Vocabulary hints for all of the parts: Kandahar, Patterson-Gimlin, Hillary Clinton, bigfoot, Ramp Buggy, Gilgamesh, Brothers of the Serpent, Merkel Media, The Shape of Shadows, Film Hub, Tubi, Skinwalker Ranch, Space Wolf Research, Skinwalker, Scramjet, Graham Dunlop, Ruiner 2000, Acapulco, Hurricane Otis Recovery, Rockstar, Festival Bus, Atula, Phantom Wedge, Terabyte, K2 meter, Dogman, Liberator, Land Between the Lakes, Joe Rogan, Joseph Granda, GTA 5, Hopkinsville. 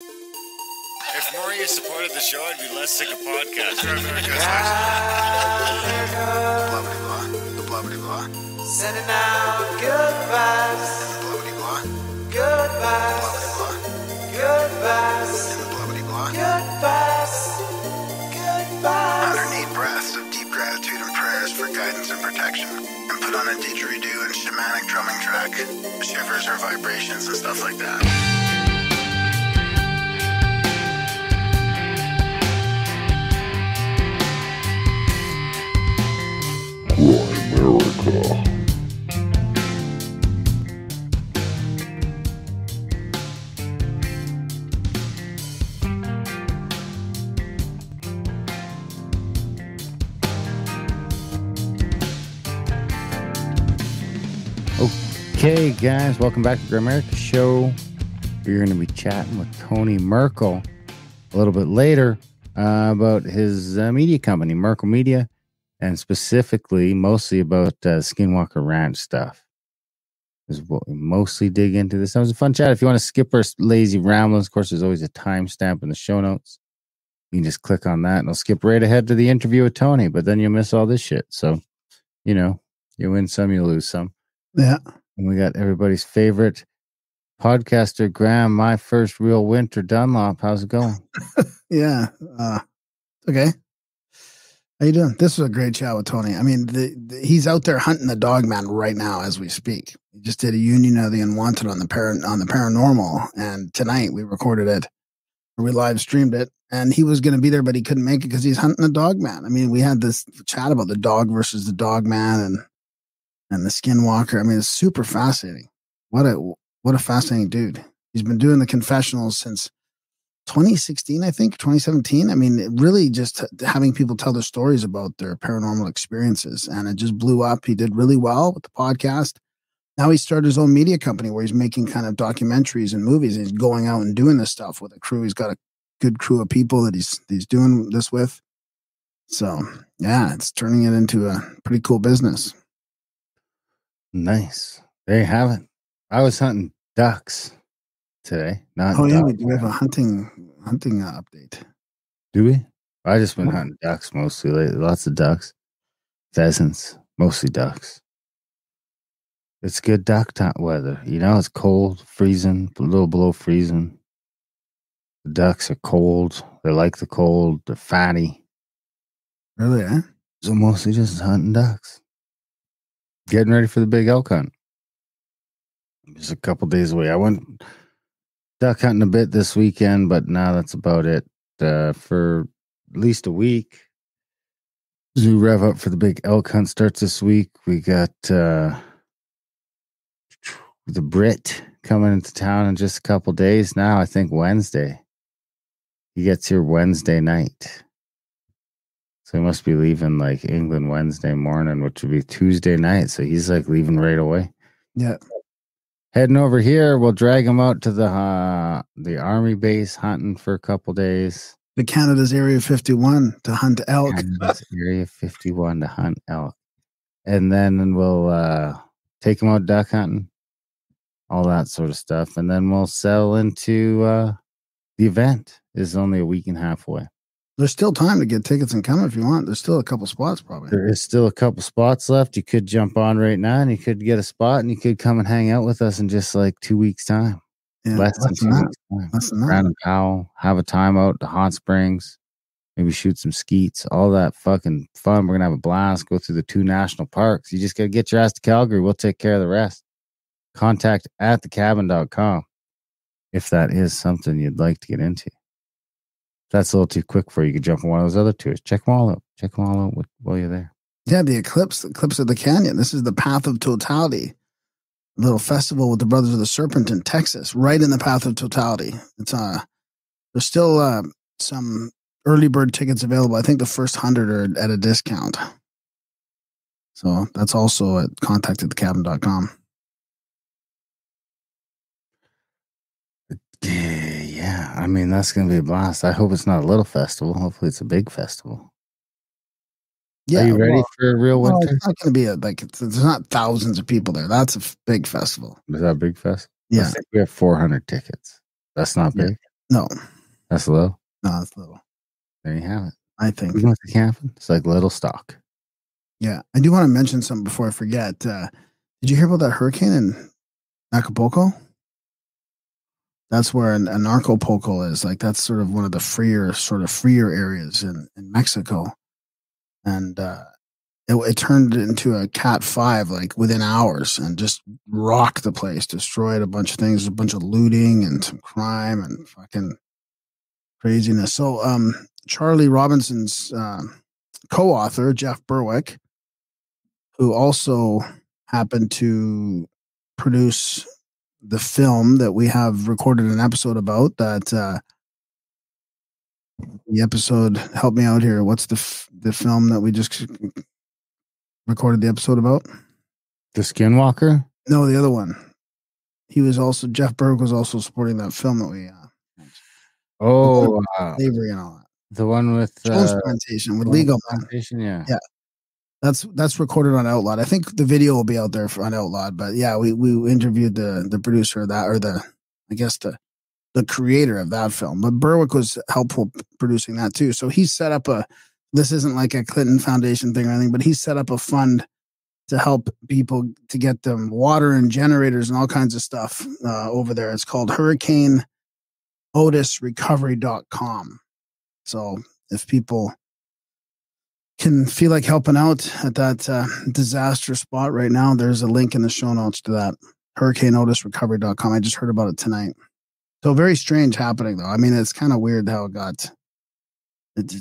If Maria supported the show, I'd be less sick of podcasts. Blah, blah, blah, blah, blah. Sending out good vibes. Blah, blah, blah. Good vibes. Blah, blah, blah. Good vibes. Blah, blah, blah. Good vibes. Good vibes. Underneath breaths of deep gratitude and prayers for guidance and protection. And put on a didgeridoo and shamanic drumming track. Shivers or vibrations and stuff like that. Grimerica. Okay, guys, welcome back to Grimerica Show. We're going to be chatting with Tony Merkel a little bit later about his media company, Merkel Media. And specifically, mostly about Skinwalker Ranch stuff is what we mostly dig into. This was a fun chat. If you want to skip our lazy ramblings, of course, there's always a timestamp in the show notes. You can just click on that, and I'll skip right ahead to the interview with Tony. But then you'll miss all this shit. So, you know, you win some, you lose some. Yeah. And we got everybody's favorite podcaster, Graham. My first real winter, Dunlop. How's it going? Yeah. Okay. How you doing? This was a great chat with Tony. I mean, he's out there hunting the Dogman right now as we speak. He just did a Union of the Unwanted on the paranormal, and tonight we recorded it, or we live streamed it, and he was going to be there, but he couldn't make it because he's hunting the Dogman. I mean, we had this chat about the dog versus the Dogman and the Skinwalker. I mean, it's super fascinating. What a fascinating dude. He's been doing the Confessionals since 2016, I think, 2017. I mean, it really just having people tell their stories about their paranormal experiences, and it just blew up. He did really well with the podcast. Now he started his own media company where he's making kind of documentaries and movies. And he's going out and doing this stuff with a crew. He's got a good crew of people that he's doing this with. So yeah, it's turning it into a pretty cool business. Nice. There you have it. I was hunting ducks today. Not yeah, we do have a hunting update. Do we? I just been hunting ducks mostly lately. Lots of ducks, pheasants, mostly ducks. It's good duck time weather. You know, it's cold, freezing, a little below freezing. The ducks are cold. They like the cold. They're fatty. Really? Eh? So mostly just hunting ducks. Getting ready for the big elk hunt. It's a couple days away. I went duck hunting a bit this weekend, but now that's about it for at least a week. Zoo rev up for the big elk hunt starts this week. We got the Brit coming into town in just a couple days now. I think Wednesday. He gets here Wednesday night. So he must be leaving like England Wednesday morning, which would be Tuesday night. So he's like leaving right away. Yeah. Heading over here, we'll drag him out to the army base hunting for a couple days. The Canada's Area 51 to hunt elk. Canada's Area 51 to hunt elk, and then we'll take him out duck hunting, all that sort of stuff, and then we'll settle into the event. It's only a week and a half away. There's still time to get tickets and come if you want. There's still a couple spots probably. There is still a couple spots left. You could jump on right now and you could get a spot and you could come and hang out with us in just like 2 weeks' time. Yeah, less than 2 weeks' time. Round and Powell, have a time out to Hot Springs, maybe shoot some skeets, all that fucking fun. We're going to have a blast, go through the 2 national parks. You just got to get your ass to Calgary. We'll take care of the rest. Contact at thecabin.com if that is something you'd like to get into. That's a little too quick for you. You can jump on one of those other tours. Check them all out. Check them all out while you're there. Yeah, the Eclipse of the Canyon. This is the Path of Totality. A little festival with the Brothers of the Serpent in Texas, right in the Path of Totality. It's there's still some early bird tickets available. I think the first 100 are at a discount. So that's also at contacttheCabin.com. Yeah, I mean, that's going to be a blast. I hope it's not a little festival. Hopefully it's a big festival. Yeah, are you ready for a real winter? It's not going to be there's not thousands of people there. That's a big festival. Is that a big festival? Yeah. I think we have 400 tickets. That's not big. No. That's low? No, that's low. There you have it. I think. You know what can happen? It's like little stock. Yeah. I do want to mention something before I forget. Did you hear about that hurricane in Acapulco? That's where an narcopolco is. Like, that's sort of one of the freer areas in Mexico. And it turned into a Cat 5, like, within hours, and just rocked the place, destroyed a bunch of things, a bunch of looting and some crime and fucking craziness. So Charlie Robinson's co-author, Jeff Berwick, who also happened to produce the film that we have recorded an episode about, that the episode, help me out here. What's the film that we just recorded the episode about? The Skinwalker? No, the other one. He was also, Jeff Berg was also supporting that film that we, slavery and all that. The one with Jones Plantation with Legal Plantation, yeah. Yeah. That's recorded on Outlawed. I think the video will be out there on Outlawed, but yeah, we interviewed the producer of that, or I guess the creator of that film. But Berwick was helpful producing that too. So he set up this isn't like a Clinton Foundation thing or anything, but he set up a fund to help people, to get them water and generators and all kinds of stuff over there. It's called Hurricane Otis Recovery.com. So if people can feel like helping out at that disaster spot right now, there's a link in the show notes to that, hurricaneotisrecovery.com. I just heard about it tonight. So very strange happening, though. I mean, it's kind of weird how it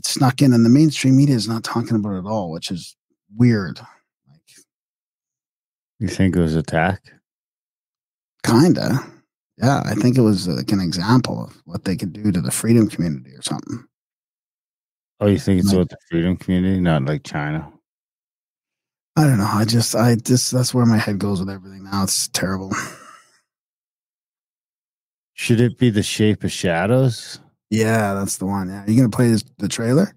snuck in, and the mainstream media is not talking about it at all, which is weird. You think it was an attack? Kinda. Yeah, I think it was like an example of what they could do to the freedom community or something. Oh, you think it's about the freedom community, not like China? I don't know. I just that's where my head goes with everything now. It's terrible. Should it be The Shape of Shadows? Yeah, that's the one. Yeah. Are you gonna play the trailer?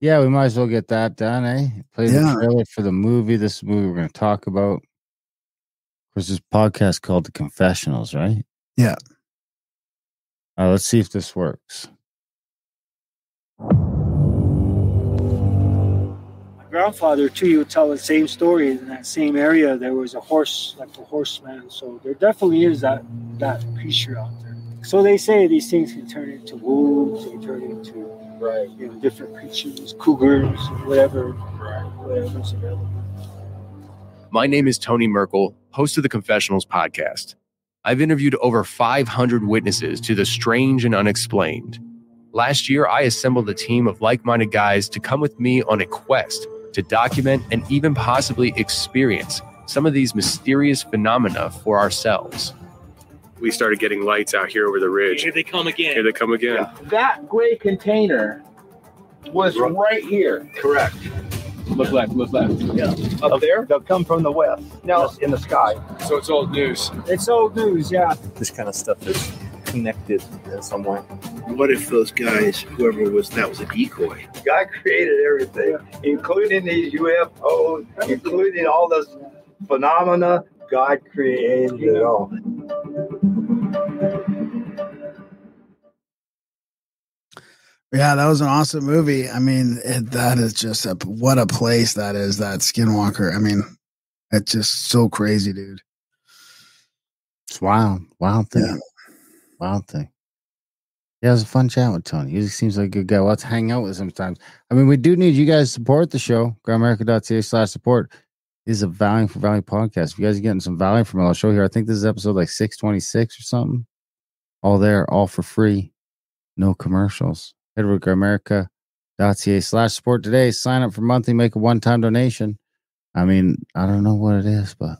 Yeah, we might as well get that done, eh? Play the trailer for the movie. This movie we're gonna talk about. There's this podcast called The Confessionals, right? Yeah. Let's see if this works. Grandfather too, he would tell the same story. In that same area there was a horse, like a horseman, so there definitely is that creature out there. So they say these things can turn into wolves, they can turn into different creatures, cougars, whatever's available. My name is Tony Merkel, host of the Confessionals podcast. I've interviewed over 500 witnesses to the strange and unexplained. Last year, I assembled a team of like-minded guys to come with me on a quest to document and even possibly experience some of these mysterious phenomena for ourselves. We started getting lights out here over the ridge. Here they come again. Here they come again. Yeah. That gray container was right here. Correct. Look left, look left. Yeah. Up there? They'll come from the west. Now it's in the sky. So it's old news. It's old news, yeah. This kind of stuff is connected in some way. What if those guys, that was a decoy? God created everything, including these UFOs, including all those phenomena. God created it all. Yeah, that was an awesome movie. I mean, that is just what a place that is, that Skinwalker. I mean, it's just so crazy, dude. It's wild. Wild thing. Yeah. Wild thing. Yeah, it was a fun chat with Tony. He seems like a good guy. We'll have to hang out with sometimes. I mean, we do need you guys to support the show. GrandAmerica.ca/support. This is a value for value podcast. If you guys are getting some value from our show here, I think this is episode like 626 or something. All there, all for free. No commercials. Head over to GrandAmerica.ca/support today. Sign up for monthly, make a one-time donation. I mean, I don't know what it is, but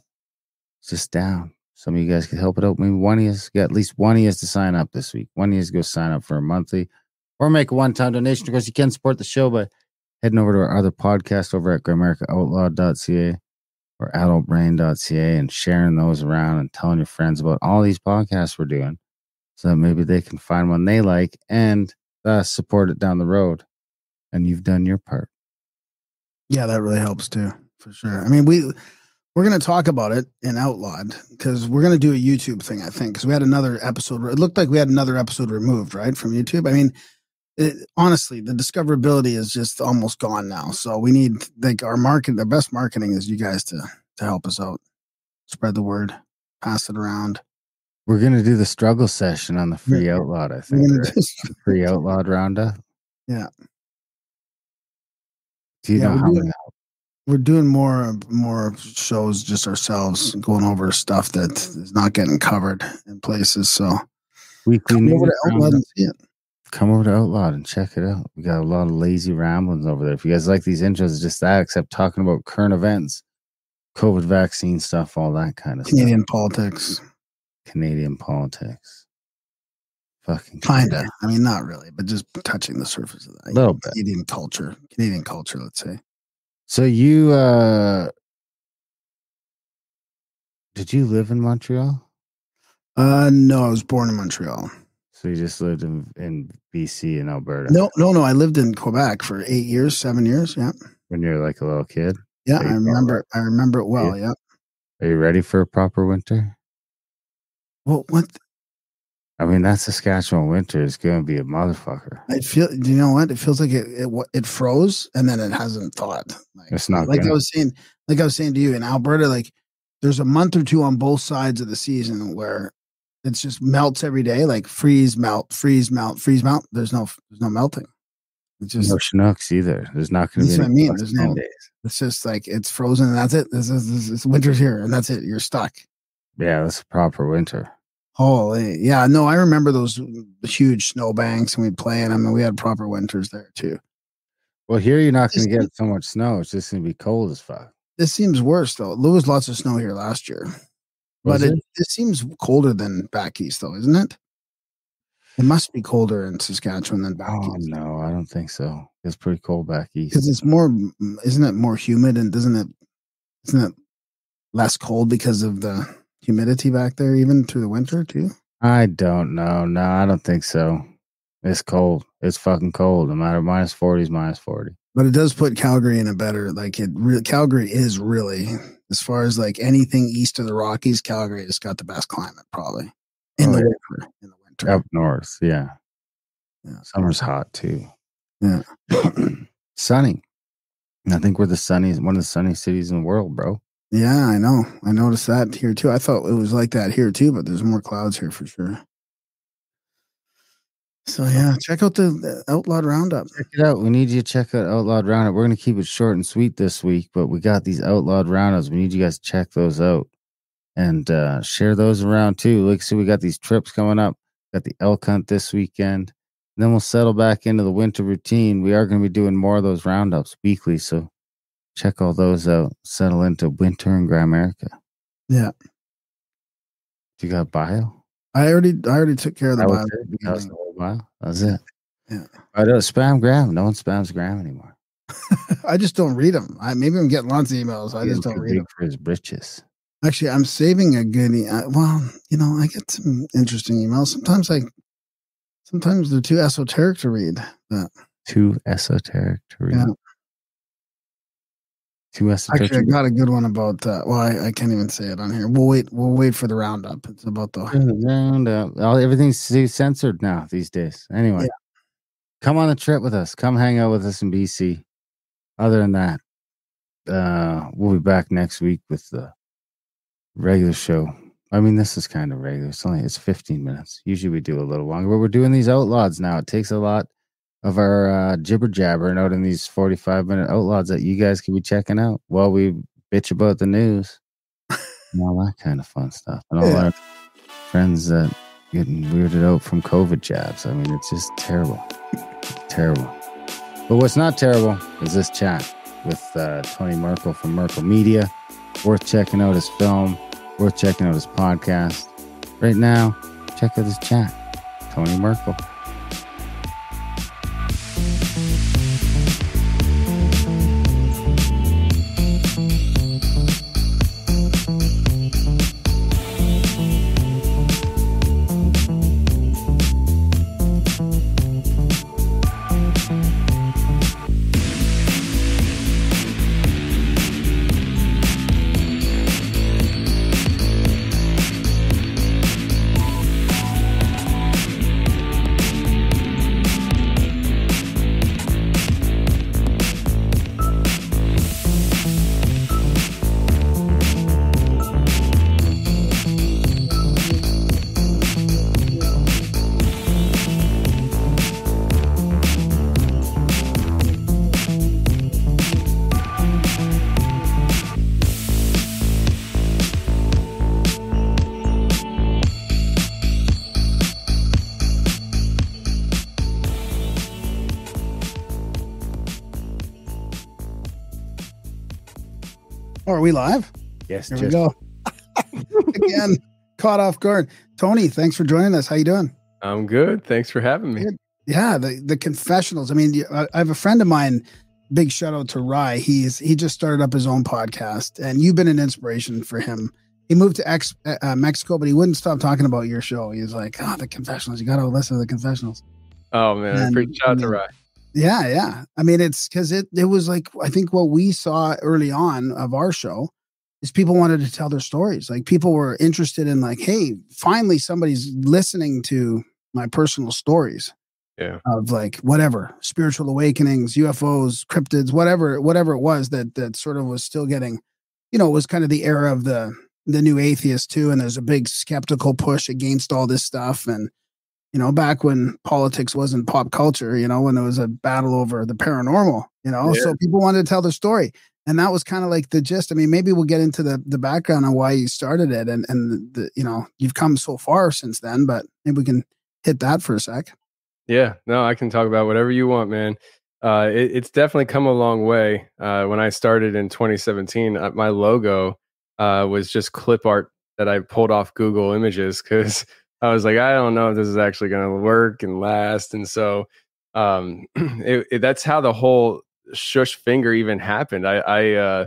it's just down. Some of you guys could help it out. Maybe one of you has got at least one of you to sign up this week. One of you has to go sign up for a monthly or make a one-time donation. Of course, you can support the show by heading over to our other podcast over at GrandAmericaOutlaw.ca or AdultBrain.ca and sharing those around and telling your friends about all these podcasts we're doing so that maybe they can find one they like and support it down the road, and you've done your part. Yeah, that really helps too, for sure. I mean, we We're going to talk about it in Outlawed because we're going to do a YouTube thing, I think, because we had another episode. It looked like we had another episode removed, right, from YouTube. I mean, honestly, the discoverability is just almost gone now. So we need, like, our market, our best marketing is you guys to help us out. Spread the word. Pass it around. We're going to do the struggle session on the free Outlawed, I think. Right? The free Outlawed roundup. Yeah. Do you know how many? We're doing more shows just ourselves, going over stuff that is not getting covered in places. So we come over to Outlawed and see it. Come over to Outlawed and check it out. We got a lot of lazy ramblings over there. If you guys like these intros, it's just that, except talking about current events, COVID vaccine stuff, all that kind of stuff. Canadian politics. Fucking kinda. I mean, not really, but just touching the surface of that. A little bit. Canadian culture, let's say. So you, did you live in Montreal? No, I was born in Montreal. So you just lived in BC and Alberta? No. I lived in Quebec for 7 years. Yeah. When you were like a little kid? Yeah, I remember it well. Yeah. Are you ready for a proper winter? Well, I mean, that Saskatchewan winter is going to be a motherfucker. Do you know what? It feels like it froze and then it hasn't thawed. Like, it's not like I was saying to you in Alberta, like there's a month or two on both sides of the season where it just melts every day, like freeze, melt, freeze, melt, freeze, melt. There's no melting. It's just no Chinooks either. There's not going to be. What I mean, there's no days. It's just like it's frozen and that's it. This winter's here and that's it. You're stuck. Yeah, that's a proper winter. Holy, yeah, no, I remember those huge snowbanks and we'd play in them, and we had proper winters there too. Well, here you're not going to get so much snow. It's just going to be cold as fuck. This seems worse though. There was lots of snow here last year, but it seems colder than back east though, isn't it? It must be colder in Saskatchewan than back east. No, I don't think so. It's pretty cold back east because it's more. Isn't it more humid and isn't it less cold because of the humidity back there, even through the winter too? I don't know. No, I don't think so. It's cold. It's fucking cold. No matter, -40 is -40. But it does put Calgary in a better, like Calgary is really, as far as like anything east of the Rockies, Calgary has got the best climate probably in the winter. Up north, yeah. Summer's hot too. Yeah, sunny. And I think we're one of the sunniest cities in the world, bro. Yeah, I know. I noticed that here too. I thought it was like that here too, but there's more clouds here for sure. So yeah, check out the Outlawed Roundup. Check it out. We need you to check out Outlawed Roundup. We're going to keep it short and sweet this week, but we got these Outlawed Roundups. We need you guys to check those out and share those around too. Like, so we got these trips coming up. Got the elk hunt this weekend. And then we'll settle back into the winter routine. We are going to be doing more of those roundups weekly, so check all those out. Settle into winter in Grimerica. Yeah. You got bio? I already took care of the bio. That was it. Yeah. I don't spam gram. No one spams gram anymore. I just don't read them. Maybe I'm getting lots of emails. I just don't read them. For his britches. Actually, I'm saving a goodie. Well, you know, I get some interesting emails. Sometimes they're too esoteric to read. But. Too esoteric to read. Yeah. Actually, I got a good one about that. Well, I can't even say it on here. We'll wait for the roundup. It's about the roundup. Everything's censored now these days. Anyway, Come on a trip with us. Come hang out with us in BC. Other than that, we'll be back next week with the regular show. I mean, this is kind of regular. It's 15 minutes. Usually we do a little longer, but we're doing these Outlaws now. It takes a lot of our jibber jabbering out in these 45-minute Outlaws that you guys can be checking out while we bitch about the news and all that kind of fun stuff. And all our friends that getting weirded out from COVID jabs. I mean, it's just terrible. Terrible. But what's not terrible is this chat with Tony Merkel from Merkel Media. Worth checking out his film. Worth checking out his podcast. Right now, check out his chat. Tony Merkel. Oh, are we live? Yes. Here we go. Again, caught off guard. Tony, thanks for joining us. How you doing? I'm good. Thanks for having me. Yeah, the Confessionals. I mean, I have a friend of mine. Big shout out to Rye. He just started up his own podcast, and you've been an inspiration for him. He moved to Mexico, but he wouldn't stop talking about your show. He was like, "Oh, the Confessionals! You got to listen to the Confessionals." Oh man, and, shout out to Rye. Yeah, yeah. I mean, it's because it was like, I think what we saw early on of our show is people wanted to tell their stories. Like, people were interested in, like, hey, finally somebody's listening to my personal stories. Yeah. Of like whatever, spiritual awakenings, UFOs, cryptids, whatever it was that sort of was still getting, you know, it was kind of the era of the new atheist too. And there's a big skeptical push against all this stuff. And, you know, back when politics wasn't pop culture, you know, when there was a battle over the paranormal, you know, yeah. So people wanted to tell their story. And that was kind of like the gist. I mean, maybe we'll get into the background on why you started it and the, you know, you've come so far since then, but maybe we can hit that for a sec. Yeah, no, I can talk about whatever you want, man. It's definitely come a long way. When I started in 2017, my logo was just clip art that I pulled off Google Images because I was like, I don't know if this is actually going to work and last. And so that's how the whole shush finger even happened. I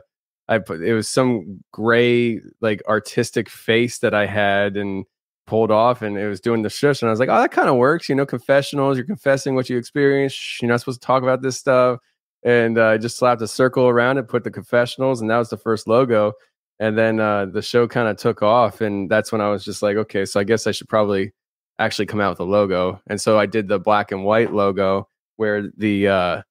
put, it was some gray, like, artistic face that I had and pulled off, and it was doing the shush, and I was like, oh, that kind of works, you know, confessionals, you're confessing what you experience, you're not supposed to talk about this stuff. And I just slapped a circle around it, put the Confessionals, and that was the first logo. And then the show kind of took off, and that's when I was just like, okay, so I guess I should probably actually come out with a logo. And so I did the black and white logo where the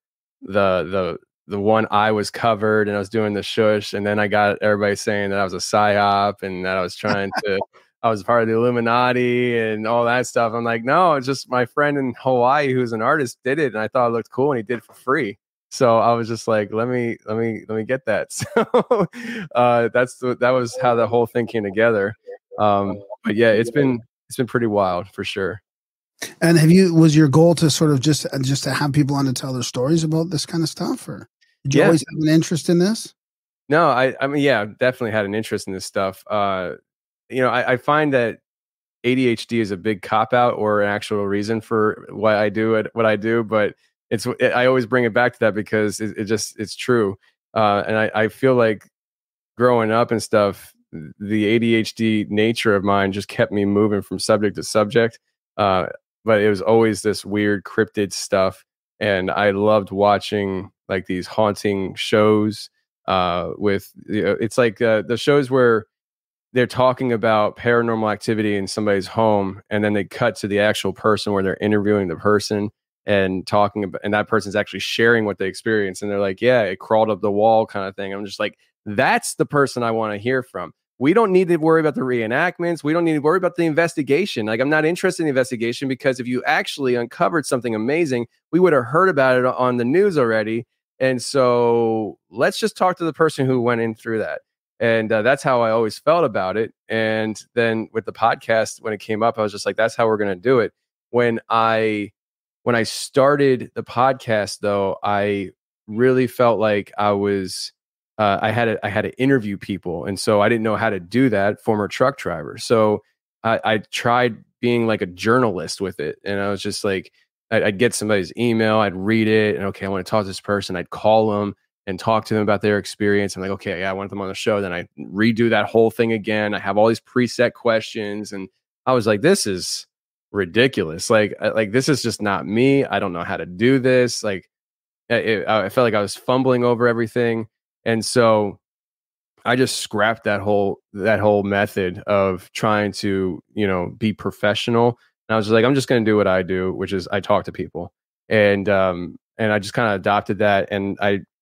one eye was covered, and I was doing the shush, and then I got everybody saying that I was a psyop and that I was trying to I was part of the Illuminati and all that stuff. I'm like, no, it's just my friend in Hawaii who's an artist did it, and I thought it looked cool, and he did it for free. So I was just like, let me get that. So that was how the whole thing came together. But yeah, it's been pretty wild for sure. And was your goal to sort of just to have people on to tell their stories about this kind of stuff, or did you always have an interest in this? No, I mean, yeah, definitely had an interest in this stuff. You know, I find that ADHD is a big cop-out or an actual reason for why I do what I do, but I always bring it back to that because it's true. And I feel like growing up and stuff, the ADHD nature of mine just kept me moving from subject to subject. But it was always this weird cryptid stuff. And I loved watching, like, these haunting shows with, you know, it's like the shows where they're talking about paranormal activity in somebody's home, and then they cut to the actual person where they're interviewing the person and talking about, and that person's actually sharing what they experienced. And they're like, yeah, it crawled up the wall kind of thing. I'm just like, that's the person I want to hear from. We don't need to worry about the reenactments. We don't need to worry about the investigation. Like, I'm not interested in the investigation, because if you actually uncovered something amazing, we would have heard about it on the news already. And so let's just talk to the person who went in through that. And that's how I always felt about it. And then with the podcast, when it came up, I was just like, that's how we're going to do it. When I started the podcast, though, I really felt like I was I had to interview people. And so I didn't know how to do that, former truck driver. So I tried being like a journalist with it. And I was just like, I'd get somebody's email, I'd read it. And, OK, I want to talk to this person. I'd call them and talk to them about their experience. I'm like, okay, yeah, I want them on the show. Then I redo that whole thing again. I have all these preset questions, and I was like, this is ridiculous. Like this is just not me. I don't know how to do this. Like, I felt like I was fumbling over everything, and so I just scrapped that whole method of trying to, you know, be professional. And I was just like, I'm just going to do what I do, which is I talk to people, and I just kind of adopted that, and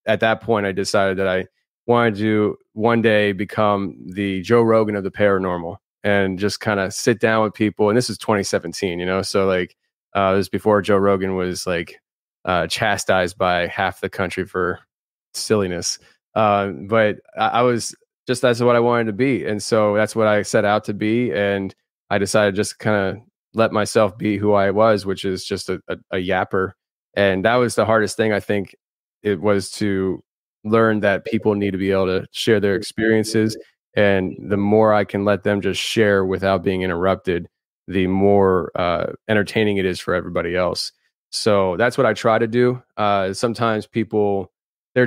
At that point, I decided that I wanted to one day become the Joe Rogan of the paranormal and just kind of sit down with people. And this is 2017, you know, so like this was before Joe Rogan was like chastised by half the country for silliness. But I was just, that's what I wanted to be. And so that's what I set out to be. And I decided just kind of let myself be who I was, which is just a yapper. And that was the hardest thing, I think. It was to learned that people need to be able to share their experiences. And the more I can let them just share without being interrupted, the more entertaining it is for everybody else. So that's what I try to do. Sometimes people, they're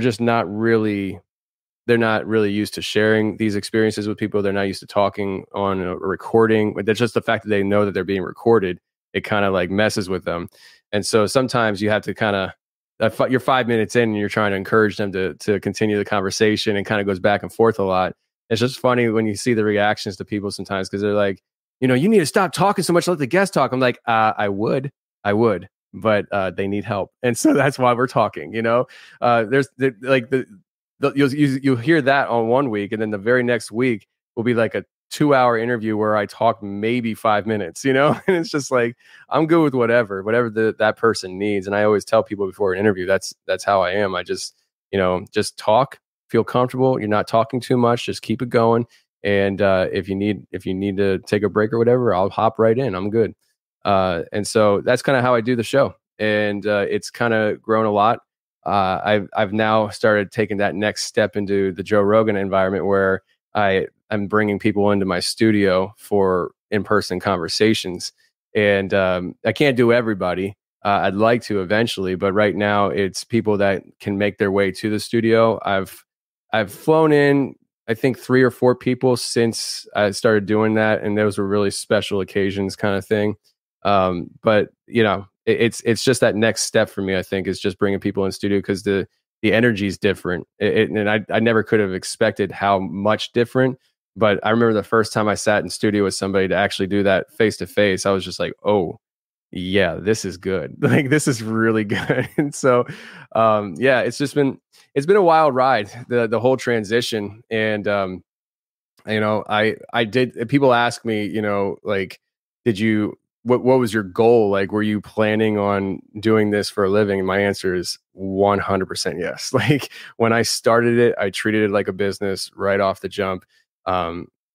not really used to sharing these experiences with people. They're not used to talking on a recording. But that's just the fact that they know that they're being recorded. It kind of like messes with them. And so sometimes you have to kind of, you're 5 minutes in and you're trying to encourage them to continue the conversation, and kind of goes back and forth a lot. It's just funny when you see the reactions to people sometimes, because they're like, you know, you need to stop talking so much, let the guest talk. I'm like, I would, but they need help. And so that's why we're talking, you know. You'll hear that on one week, and then the very next week will be like a 2-hour interview where I talk maybe 5 minutes, you know. And it's just like, I'm good with whatever that person needs. And I always tell people before an interview, that's how I am. I just, you know, just talk, feel comfortable. You're not talking too much. Just keep it going. And if you need to take a break or whatever, I'll hop right in. I'm good. And so that's kind of how I do the show. And it's kind of grown a lot. I've now started taking that next step into the Joe Rogan environment, where I'm bringing people into my studio for in-person conversations. And I can't do everybody. I'd like to eventually, but right now it's people that can make their way to the studio. I've flown in, I think, 3 or 4 people since I started doing that, and those were really special occasions kind of thing. But you know, it's just that next step for me, I think, is just bringing people in studio, because the energy is different. And I never could have expected how much different. But I remember the first time I sat in studio with somebody to actually do that face to face, I was just like, oh yeah, this is good. Like, this is really good. And so, yeah, it's been a wild ride, the whole transition. And, you know, people ask me, you know, like, what was your goal? Like, were you planning on doing this for a living? And my answer is 100% yes. Like, when I started it, I treated it like a business right off the jump.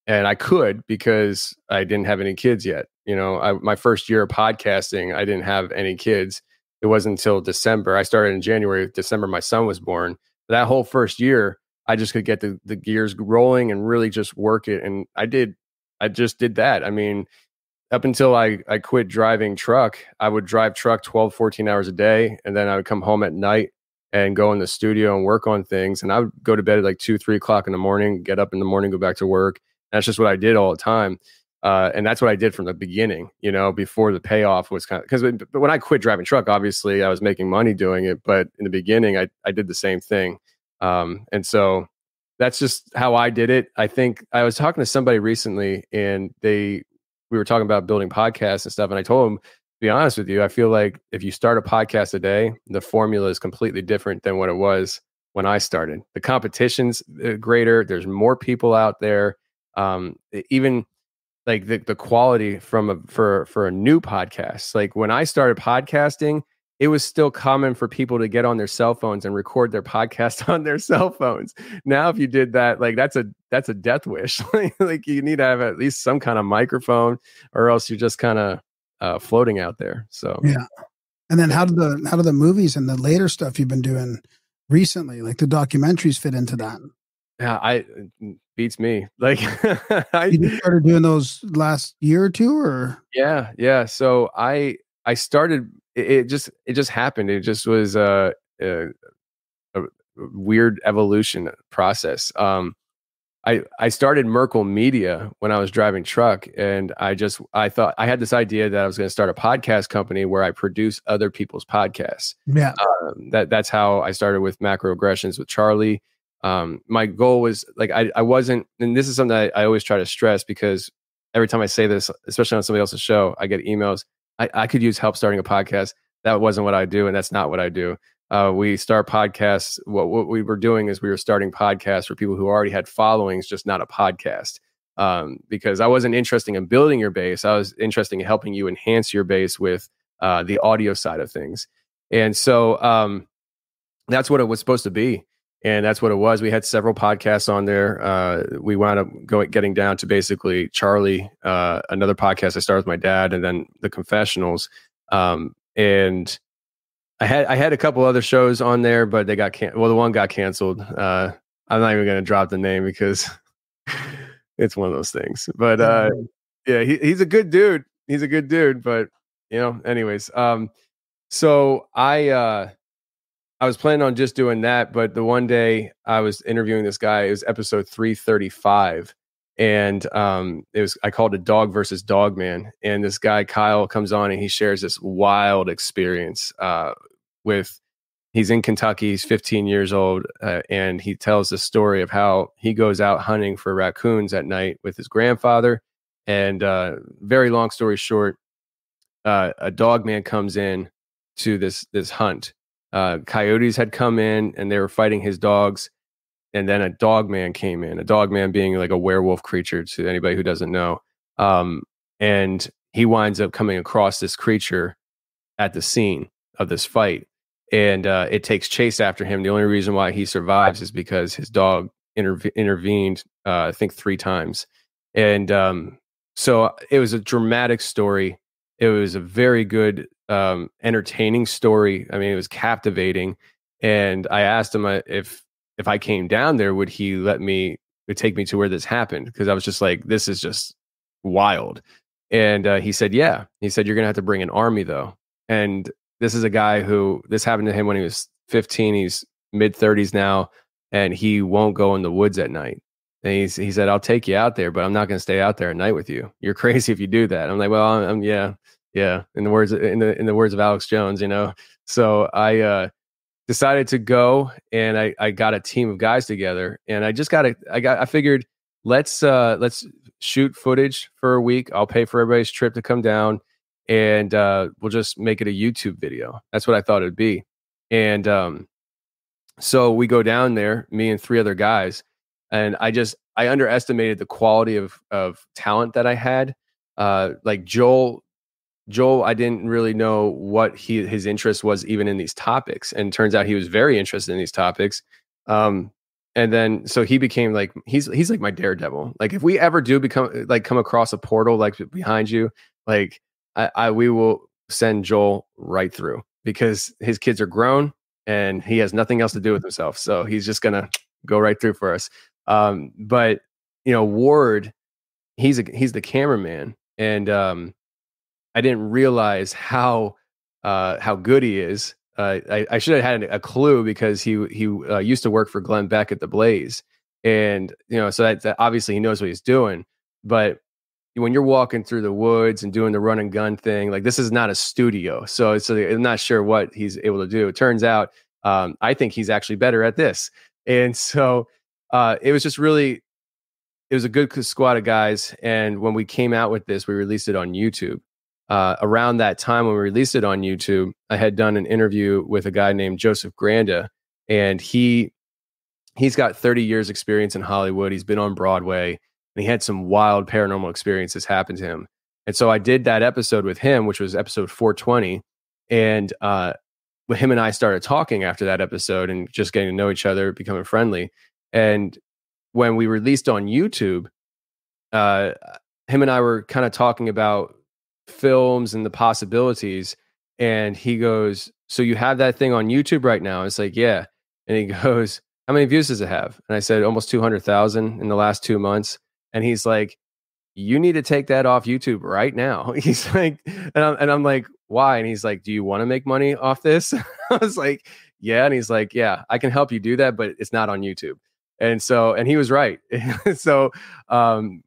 And I could, because I didn't have any kids yet. You know, my first year of podcasting, I didn't have any kids. It wasn't until December. I started in January. December, my son was born. That whole first year, I just could get the gears rolling and really just work it. And I just did that. I mean, up until I quit driving truck, I would drive truck 12, 14 hours a day. And then I would come home at night and go in the studio and work on things. And I would go to bed at like 2, 3 o'clock in the morning, get up in the morning, go back to work. And that's just what I did all the time. And that's what I did from the beginning, you know, before the payoff was kind of, because when I quit driving truck, obviously I was making money doing it. But in the beginning, I did the same thing. And so that's just how I did it. I think I was talking to somebody recently, and we were talking about building podcasts and stuff. And I told him, to be honest with you, I feel like if you start a podcast a day, the formula is completely different than what it was when I started. The competition's greater. There's more people out there. Even like the quality for a new podcast. Like, when I started podcasting, it was still common for people to get on their cell phones and record their podcast on their cell phones. Now, if you did that, like, that's a death wish. Like, you need to have at least some kind of microphone, or else you're just kind of floating out there. So yeah. And then how do the movies and the later stuff you've been doing recently, like the documentaries, fit into that? Yeah, beats me. Like, you started doing those last year or two, or yeah. So I started. It just happened. It just was a weird evolution process. I started Merkel Media when I was driving truck, and I thought I had this idea that I was going to start a podcast company where I produce other people's podcasts. Yeah, that's how I started with Macroaggressions with Charlie. My goal was like, I wasn't, and this is something I always try to stress, because every time I say this, especially on somebody else's show, I get emails. I could use help starting a podcast. That wasn't what I do, and that's not what I do. We start podcasts. What we were doing is we were starting podcasts for people who already had followings, just not a podcast. Because I wasn't interested in building your base. I was interested in helping you enhance your base with the audio side of things. And so that's what it was supposed to be. And that's what it was. We had several podcasts on there. We wound up getting down to basically Charlie, another podcast I started with my dad, and then The Confessionals. And I had a couple other shows on there, but they got canceled. Well, the one got canceled. I'm not even going to drop the name because it's one of those things. But yeah, he's a good dude. He's a good dude. But you know, anyways. So I was planning on just doing that, but the one day I was interviewing this guy. It was episode 335, and I called it Dog versus Dogman. And this guy Kyle comes on and he shares this wild experience he's in Kentucky. He's 15 years old, and he tells the story of how he goes out hunting for raccoons at night with his grandfather. And very long story short, a dogman comes in to this hunt. Coyotes had come in and they were fighting his dogs, and then a dogman came in. A dogman being like a werewolf creature, to anybody who doesn't know. And he winds up coming across this creature at the scene of this fight, and it takes chase after him. The only reason why he survives is because his dog intervened, I think 3 times. And so it was a dramatic story. It was a very good, entertaining story. I mean, it was captivating. And I asked him if I came down there, would he take me to where this happened? Because I was just like, this is just wild. And he said, yeah. He said, you're going to have to bring an army, though. And this is a guy who, this happened to him when he was 15. He's mid-30s now, and he won't go in the woods at night. And he said, I'll take you out there, but I'm not going to stay out there at night with you. You're crazy if you do that. I'm like, well, yeah. In the words of Alex Jones, you know. So I decided to go, and I got a team of guys together, and I figured let's shoot footage for a week. I'll pay for everybody's trip to come down, and we'll just make it a YouTube video. That's what I thought it would be. And so we go down there, me and 3 other guys, and I underestimated the quality of talent that I had. Like Joel, I didn't really know what his interest was even in these topics. And turns out he was very interested in these topics. And then, so he became like, he's like my daredevil. Like if we ever do come across a portal, like behind you, like we will send Joel right through, because his kids are grown and he has nothing else to do with himself. So he's just going to go right through for us. But you know, Ward, he's the cameraman, and, I didn't realize how good he is. I should have had a clue, because he used to work for Glenn Beck at the Blaze, and you know, so that obviously he knows what he's doing. But when you're walking through the woods and doing the run and gun thing, like this is not a studio, so I'm not sure what he's able to do. It turns out I think he's actually better at this, and so it was just really, it was a good squad of guys. And when we came out with this, we released it on YouTube. Around that time when we released it on YouTube, I had done an interview with a guy named Joseph Granda, and he's got 30 years experience in Hollywood. He's been on Broadway, and he had some wild paranormal experiences happen to him. And so I did that episode with him, which was episode 420. And him and I started talking after that episode and just getting to know each other, becoming friendly. And when we released on YouTube, him and I were kind of talking about films and the possibilities, and he goes, so you have that thing on YouTube right now? It's like, yeah. And he goes, how many views does it have? And I said, almost 200,000 in the last 2 months. And he's like, you need to take that off YouTube right now. He's like, and I'm like, why? And he's like, do you want to make money off this? I was like, yeah. And he's like, yeah, I can help you do that, but it's not on YouTube. And so, and he was right. So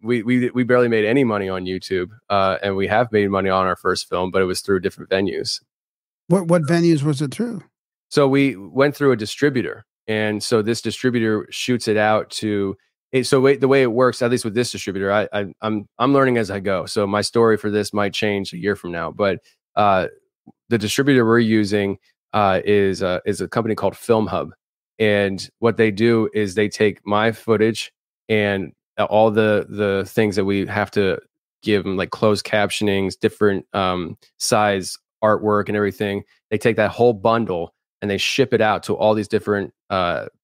we barely made any money on YouTube, and we have made money on our first film, but it was through different venues. What venues was it through? So we went through a distributor, and so this distributor shoots it out to. So the way it works, at least with this distributor, I'm learning as I go. So my story for this might change a year from now, but the distributor we're using is a company called Film Hub. And what they do is they take my footage and all the things that we have to give them, like closed captionings, different size artwork and everything. They take that whole bundle and they ship it out to all these different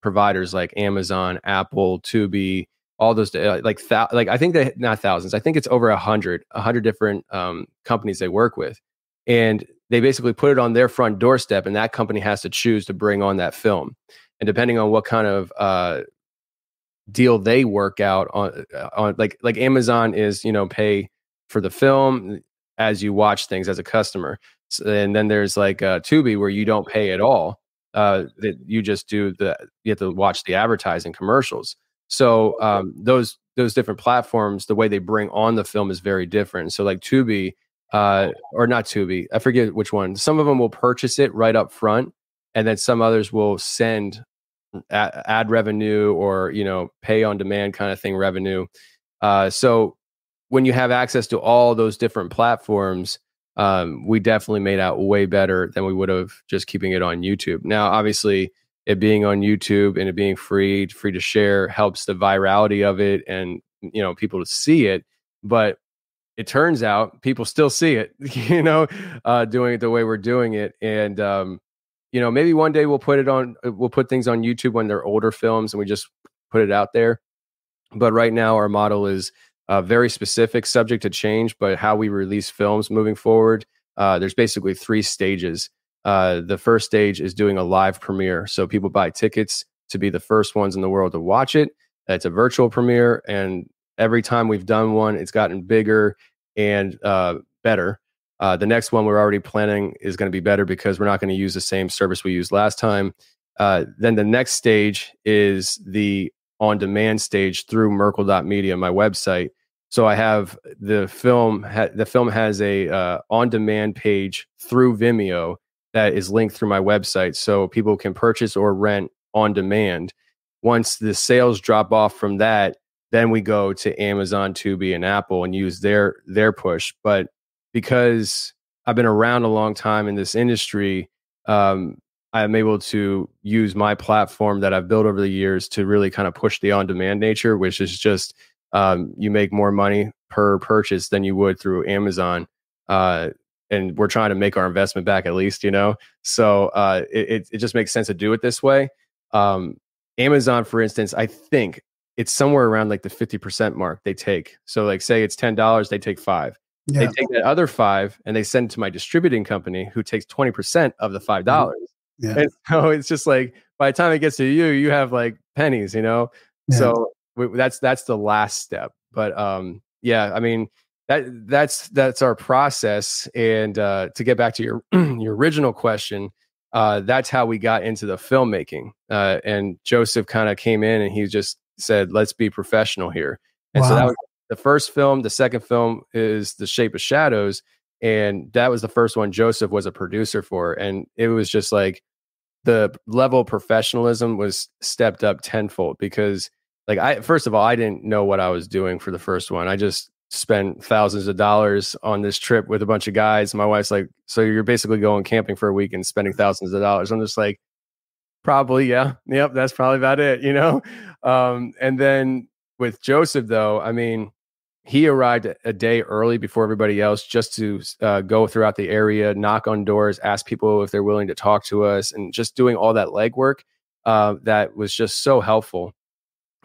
providers like Amazon, Apple, Tubi, all those I think they, not thousands. I think it's over 100 different companies they work with. And they basically put it on their front doorstep, and that company has to choose to bring on that film. And depending on what kind of deal they work out on like Amazon is, you know, pay for the film as you watch things as a customer. So, and then there's like Tubi, where you don't pay at all. That you just do the, you have to watch the advertising commercials. So those different platforms, the way they bring on the film is very different. So like Tubi, or not Tubi, I forget which one. Some of them will purchase it right up front, and then some others will send ad revenue, or, you know, pay on demand kind of thing revenue. So when you have access to all those different platforms, we definitely made out way better than we would have just keeping it on YouTube. Now, obviously, it being on YouTube and it being free to share helps the virality of it, and, you know, people to see it. But it turns out people still see it, you know, doing it the way we're doing it. And, you know, maybe one day we'll put it on, we'll put things on YouTube when they're older films, and we just put it out there. But right now our model is very specific, subject to change, but how we release films moving forward, there's basically three stages. The first stage is doing a live premiere. So people buy tickets to be the first ones in the world to watch it. It's a virtual premiere, and every time we've done one, it's gotten bigger and better. The next one we're already planning is going to be better, because we're not going to use the same service we used last time. Then the next stage is the on-demand stage through Merkel.media, my website. So I have the film. The film has a on-demand page through Vimeo that is linked through my website, so people can purchase or rent on demand. Once the sales drop off from that, then we go to Amazon, Tubi, and Apple and use their push. But because I've been around a long time in this industry, I'm able to use my platform that I've built over the years to really kind of push the on-demand nature, which is just you make more money per purchase than you would through Amazon. And we're trying to make our investment back, at least, you know. So it just makes sense to do it this way. Amazon, for instance, I think it's somewhere around like the 50% mark they take. So like, say it's $10, they take $5. Yeah. They take that other $5 and they send it to my distributing company, who takes 20% of the $5. Mm-hmm. Yeah. And so it's just like, by the time it gets to you, you have like pennies, you know. Yeah. So that's the last step. But yeah, I mean, that's our process. And to get back to your your original question, that's how we got into the filmmaking. And Joseph kind of came in and he just said, "Let's be professional here." And wow. So that was the first film. The second film is The Shape of Shadows. And that was the first one Joseph was a producer for. And it was just like the level of professionalism was stepped up tenfold, because like, first of all, I didn't know what I was doing for the first one. I just spent thousands of dollars on this trip with a bunch of guys. My wife's like, "So you're basically going camping for a week and spending thousands of dollars." I'm just like, "Probably. Yeah. Yep. That's probably about it." You know? And then with Joseph though, I mean, he arrived a day early before everybody else, just to go throughout the area, knock on doors, ask people if they're willing to talk to us, and just doing all that legwork that was just so helpful.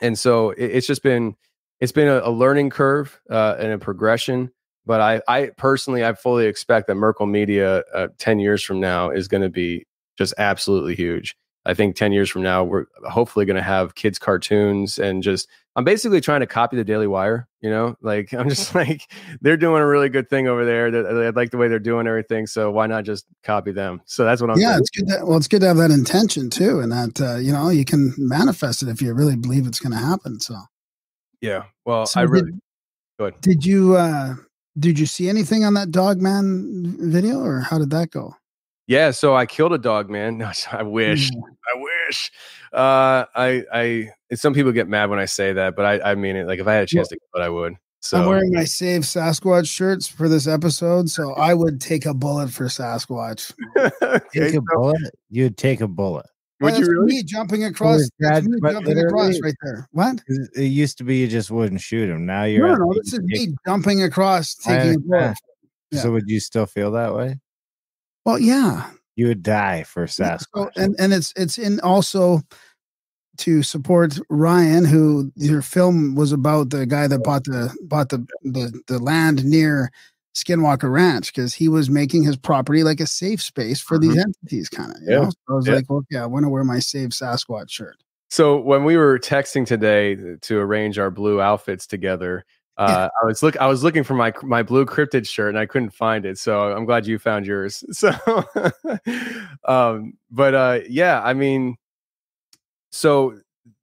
And so it's just been, it's been a learning curve and a progression. But I personally, I fully expect that Merkel Media 10 years from now is going to be just absolutely huge. I think 10 years from now, we're hopefully going to have kids' cartoons and just, I'm basically trying to copy the Daily Wire, you know, like I'm just like, they're doing a really good thing over there. I like the way they're doing everything. So why not just copy them? So that's what I'm doing. It's good. Well, it's good to have that intention too. And that, you know, you can manifest it if you really believe it's going to happen. So, yeah, well, so I really, go ahead. Did you see anything on that Dogman video, or how did that go? Yeah, so I killed a dog, man. No, I wish. I wish. Some people get mad when I say that, but I mean it. Like, if I had a chance to kill it, I would. So I'm wearing my Save Sasquatch shirts for this episode, so I would take a bullet for Sasquatch. Take a bullet? You'd take a bullet. Would you really? Me jumping across. That's me jumping across right there. What? It used to be you just wouldn't shoot him. Now you're. No, this is me jumping across, taking a bullet. Yeah. So would you still feel that way? Well, yeah, you would die for Sasquatch, so, and it's in also to support Ryan, who your film was about the guy that bought the land near Skinwalker Ranch, because he was making his property like a safe space for these entities, kind of. Yeah. So I was like, well, yeah, I want to wear my Save Sasquatch shirt. So when we were texting today to arrange our blue outfits together, I was looking for my blue cryptid shirt and I couldn't find it. So I'm glad you found yours. So, yeah, I mean, so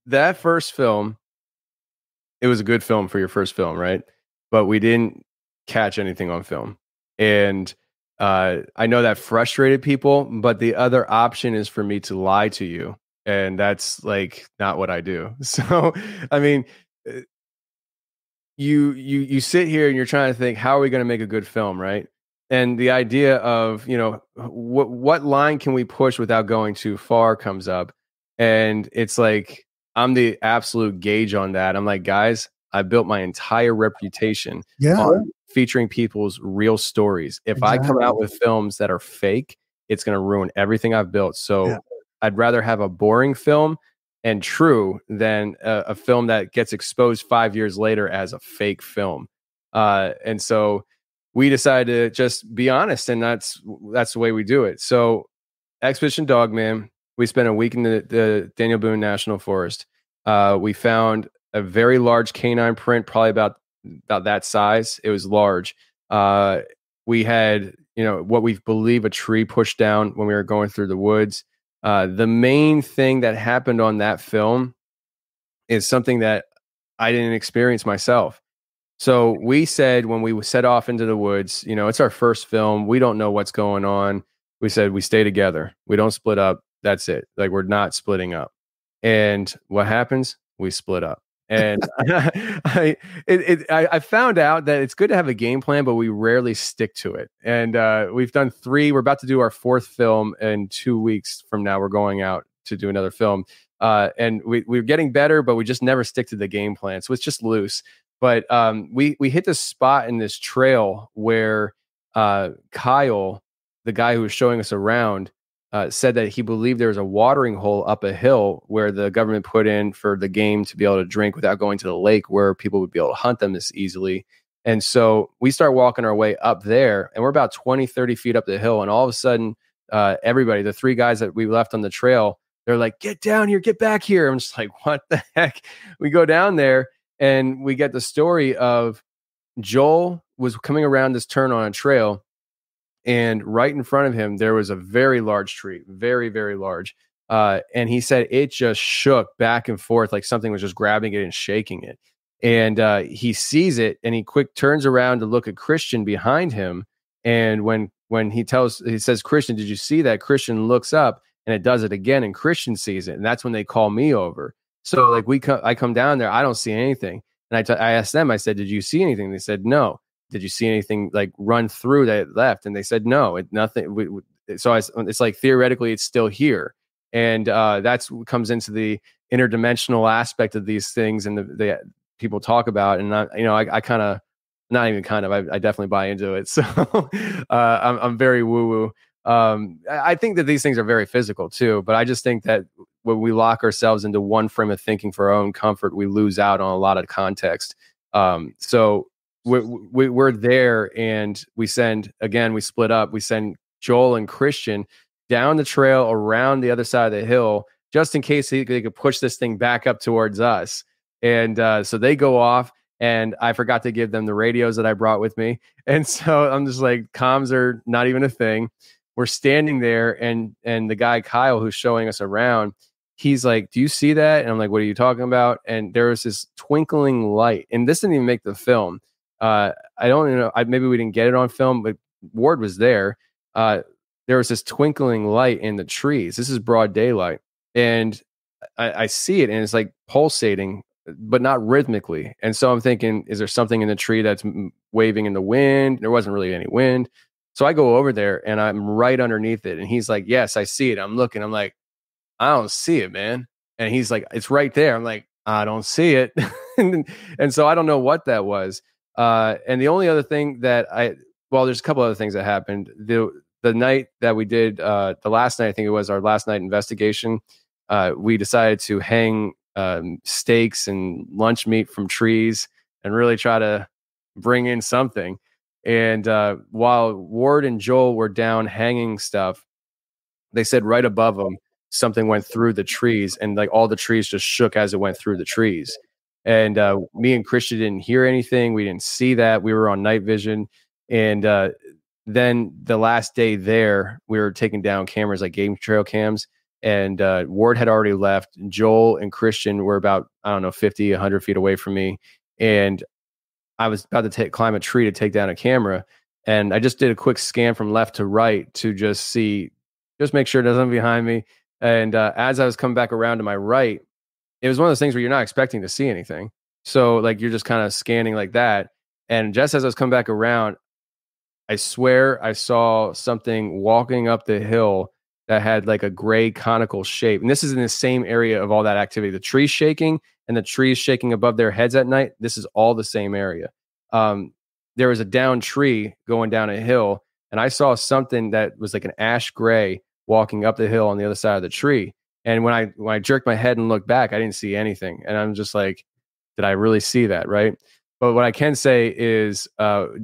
that first film, it was a good film for your first film, right? But we didn't catch anything on film. And I know that frustrated people, but the other option is for me to lie to you. And that's like not what I do. So, I mean, you sit here and you're trying to think, how are we going to make a good film, right? And the idea of, you know, what line can we push without going too far comes up. And it's like, I'm the absolute gauge on that. I'm like, guys, I built my entire reputation on featuring people's real stories. If I come out with films that are fake, it's going to ruin everything I've built. So I'd rather have a boring film and true than a film that gets exposed 5 years later as a fake film. And so we decided to just be honest, and that's the way we do it. So Expedition Dogman, we spent a week in the Daniel Boone National Forest. We found a very large canine print, probably about that size. It was large. We had, you know, what we believe a tree pushed down when we were going through the woods. The main thing that happened on that film is something that I didn't experience myself. So we said, when we set off into the woods, you know, it's our first film. We don't know what's going on. We said, we stay together. We don't split up. That's it. Like, we're not splitting up. And what happens? We split up. And I found out that it's good to have a game plan, but we rarely stick to it. And we've done three. We're about to do our fourth film in 2 weeks from now. We're going out to do another film. And we're getting better, but we just never stick to the game plan. So it's just loose. But we hit this spot in this trail where Kyle, the guy who was showing us around, said that he believed there was a watering hole up a hill where the government put in for the game to be able to drink without going to the lake, where people would be able to hunt them this easily. And so we start walking our way up there, and we're about 20, 30 feet up the hill. And all of a sudden, everybody, the three guys that we left on the trail, they're like, get down here, get back here. I'm just like, what the heck? We go down there and we get the story of Joel was coming around this turn on a trail. And right in front of him, there was a very large tree, very, very large. And he said it just shook back and forth, like something was just grabbing it and shaking it. And he sees it, and he quick turns around to look at Christian behind him. And when he says, Christian, did you see that? Christian looks up, and it does it again, and Christian sees it. And that's when they call me over. So like I come down there, I don't see anything. And I asked them, I said, did you see anything? They said, no. Did you see anything like run through that it left? And they said, no, nothing. It's like, theoretically, it's still here. And that's what comes into the interdimensional aspect of these things. And the people talk about, and I definitely buy into it. So I'm very woo woo. I think that these things are very physical too, but I just think that when we lock ourselves into one frame of thinking for our own comfort, we lose out on a lot of context. So we're there, and we split up. We send Joel and Christian down the trail around the other side of the hill, just in case they could push this thing back up towards us. And so they go off, and I forgot to give them the radios that I brought with me. And so I'm just like, comms are not even a thing. We're standing there, and the guy, Kyle, who's showing us around, he's like, do you see that? And I'm like, what are you talking about? And there was this twinkling light, and this didn't even make the film. I don't know. Maybe we didn't get it on film, but Ward was there. There was this twinkling light in the trees. This is broad daylight, and I see it, and it's like pulsating, but not rhythmically. And so I'm thinking, is there something in the tree that's waving in the wind? There wasn't really any wind. So I go over there, and I'm right underneath it. And he's like, yes, I see it. I'm looking. I'm like, I don't see it, man. And he's like, it's right there. I'm like, I don't see it. And so I don't know what that was. And the only other thing there's a couple other things that happened. The night that we did, the last night, I think it was our last night investigation, we decided to hang steaks and lunch meat from trees and really try to bring in something. And while Ward and Joel were down hanging stuff, they said right above them, something went through the trees, and like all the trees just shook as it went through the trees. And me and Christian didn't hear anything. We didn't see that. We were on night vision. And then the last day there, we were taking down cameras, like game trail cams. And Ward had already left. Joel and Christian were about, I don't know, 50, 100 feet away from me. And I was about to climb a tree to take down a camera. And I just did a quick scan from left to right to just see, just make sure it doesn't behind me. And as I was coming back around to my right, it was one of those things where you're not expecting to see anything. So like, you're just kind of scanning like that. And just as I was coming back around, I swear I saw something walking up the hill that had like a gray conical shape. And this is in the same area of all that activity, the trees shaking and the trees shaking above their heads at night. This is all the same area. There was a downed tree going down a hill, and I saw something that was like an ash gray walking up the hill on the other side of the tree. And when I jerked my head and looked back, I didn't see anything. And I'm just like, did I really see that? Right. But what I can say is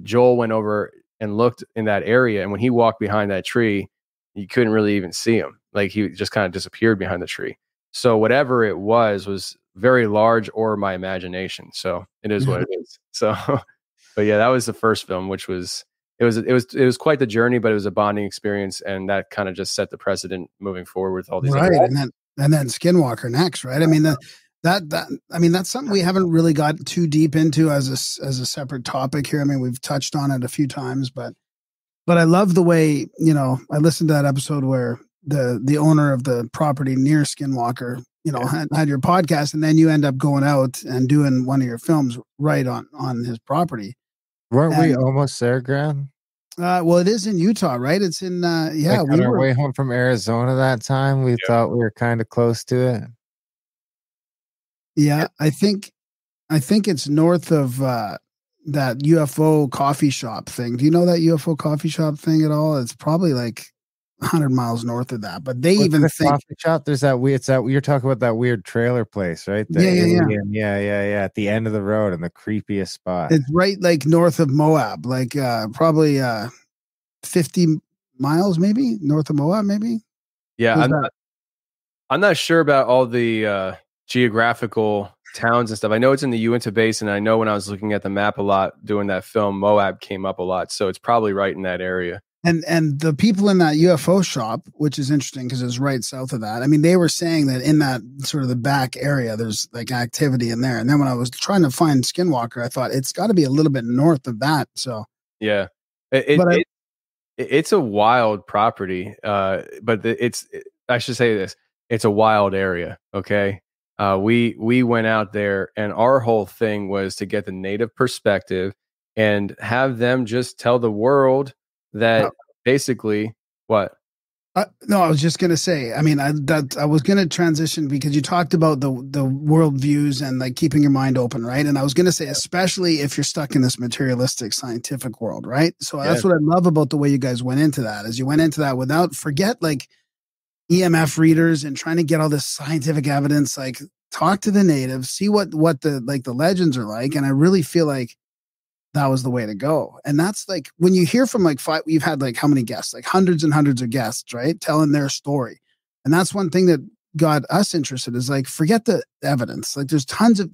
Joel went over and looked in that area. And when he walked behind that tree, you couldn't really even see him. Like, he just kind of disappeared behind the tree. So whatever it was very large, or my imagination. So it is what it is. So, but yeah, that was the first film, which was, it was quite the journey, but it was a bonding experience. And that kind of just set the precedent moving forward with all these. Right. And then Skinwalker next. Right. I mean, that's something we haven't really got too deep into as a separate topic here. I mean, we've touched on it a few times, but I love the way, you know, I listened to that episode where the owner of the property near Skinwalker, you know, had your podcast, and then you end up going out and doing one of your films right on his property. Weren't we almost there, Graham? Well, it is in Utah, right? It's in, yeah. Like on our way home from Arizona that time, we thought we were kind of close to it. Yeah, I think it's north of that UFO coffee shop thing. Do you know that UFO coffee shop thing at all? It's probably like 100 miles north of that. But they coffee shop, there's that weird, you're talking about that weird trailer place, right? The yeah. At the end of the road, in the creepiest spot. It's right like north of Moab, like probably 50 miles maybe north of Moab, maybe. Yeah, I'm not sure about all the geographical towns and stuff. I know it's in the Uinta Basin. I know when I was looking at the map a lot doing that film, Moab came up a lot, so it's probably right in that area. And the people in that UFO shop, which is interesting because it's right south of that, I mean, they were saying that in that sort of the back area, there's like activity in there. And then when I was trying to find Skinwalker, I thought it's got to be a little bit north of that. So yeah, it's a wild property, but I should say this: it's a wild area. Okay. We went out there, and our whole thing was to get the native perspective and have them just tell the world that basically what. No, I was just going to say, I mean, I was going to transition because you talked about the world views and like keeping your mind open. Right. And I was going to say, especially if you're stuck in this materialistic scientific world. Right. So that's what I love about the way you guys went into that, is you went into that without forget, like, EMF readers and trying to get all this scientific evidence, like talk to the natives, see what the legends are like. And I really feel like that was the way to go. And that's like, when you hear from like we've had like how many guests, like hundreds and hundreds of guests, right? Telling their story. And that's one thing that got us interested, is like, forget the evidence. Like there's tons of,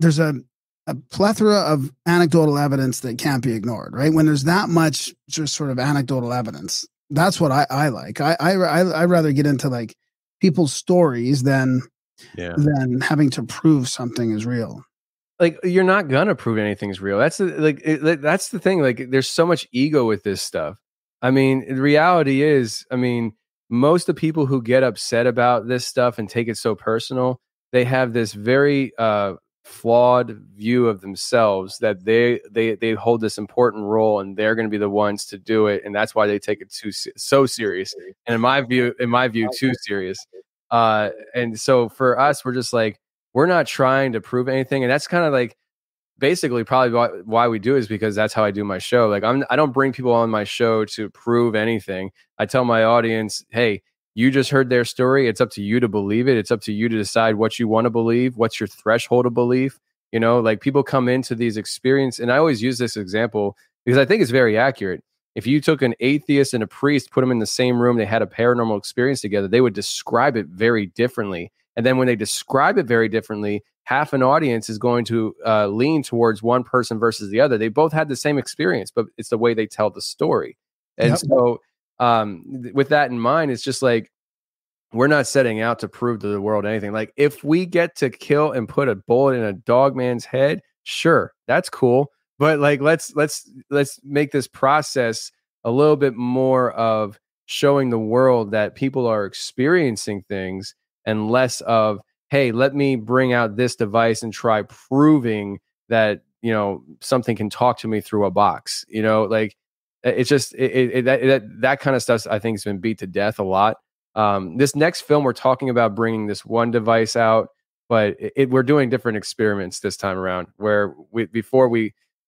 there's a plethora of anecdotal evidence that can't be ignored, right? When there's that much just sort of anecdotal evidence, that's what I like. I rather get into like people's stories than having to prove something is real. Like, you're not gonna prove anything's real. That's that's the thing. Like, there's so much ego with this stuff. I mean, the reality is, I mean, most of the people who get upset about this stuff and take it so personal, they have this very flawed view of themselves, that they hold this important role and they're going to be the ones to do it, and that's why they take it so serious, and in my view too serious. And so for us, we're just like, we're not trying to prove anything, and that's kind of like basically probably why we do it, is because that's how I do my show. Like, I don't bring people on my show to prove anything. I tell my audience, hey, you just heard their story. It's up to you to believe it. It's up to you to decide what you want to believe, what's your threshold of belief. You know, like people come into these experiences, and I always use this example because I think it's very accurate. If you took an atheist and a priest, put them in the same room, they had a paranormal experience together, they would describe it very differently. And then when they describe it very differently, half an audience is going to lean towards one person versus the other. They both had the same experience, but it's the way they tell the story. And so with that in mind, it's just like, we're not setting out to prove to the world anything. Like if we get to kill and put a bullet in a dog man's head, sure, that's cool. But like, let's make this process a little bit more of showing the world that people are experiencing things and less of, hey, let me bring out this device and try proving that, you know, something can talk to me through a box. You know, like it's just that kind of stuff I think has been beat to death a lot. This next film, we're talking about bringing this one device out, but we're doing different experiments this time around where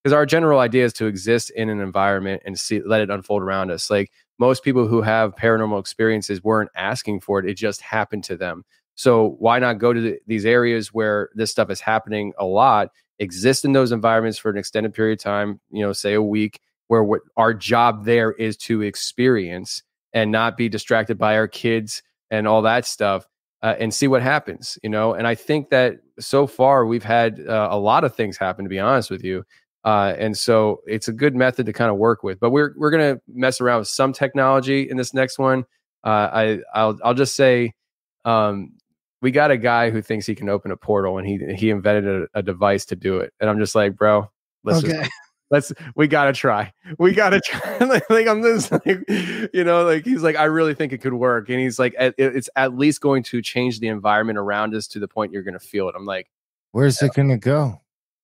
because our general idea is to exist in an environment and let it unfold around us. Like most people who have paranormal experiences weren't asking for it. It just happened to them. So why not go to these areas where this stuff is happening a lot, exist in those environments for an extended period of time, you know, say a week, where what our job there is to experience and not be distracted by our kids and all that stuff, and see what happens, you know? And I think that so far we've had a lot of things happen, to be honest with you. And so it's a good method to kind of work with, but we're going to mess around with some technology in this next one. I'll just say, we got a guy who thinks he can open a portal, and he invented a device to do it. And I'm just like, bro, we got to try. We got to try. like I'm just like, you know, like he's like, I really think it could work. And he's like, it's at least going to change the environment around us to the point you're going to feel it. I'm like, where's it going to go?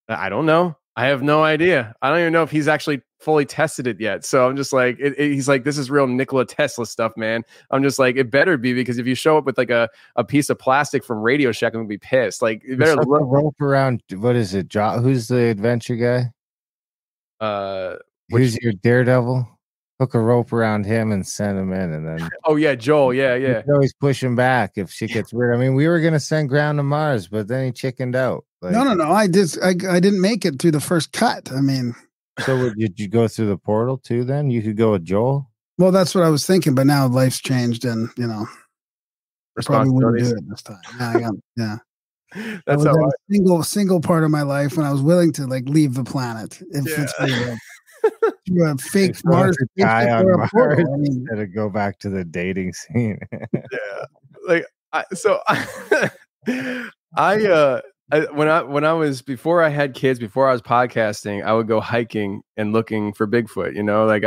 I don't know. I have no idea. I don't even know if he's actually fully tested it yet. So I'm just like, he's like, this is real Nikola Tesla stuff, man. I'm just like, it better be, because if you show up with like a piece of plastic from Radio Shack, I'm gonna be pissed. Like, you better rope around. What is it? Who's the adventure guy? Who's your daredevil? Hook a rope around him and send him in, and then oh yeah, Joel, yeah. Always push him back if shit gets weird. I mean, we were gonna send Ground to Mars, but then he chickened out. Like, no. I didn't make it through the first cut. I mean, so did you go through the portal too? Then you could go with Joel. Well, that's what I was thinking, but now life's changed, and you know, probably wouldn't do it this time. Yeah. That's that was a single part of my life when I was willing to like leave the planet. You're a fake Mars guy on Mars instead of go back to the dating scene. Yeah, like when I was, before I had kids, before I was podcasting, I would go hiking and looking for Bigfoot, you know, like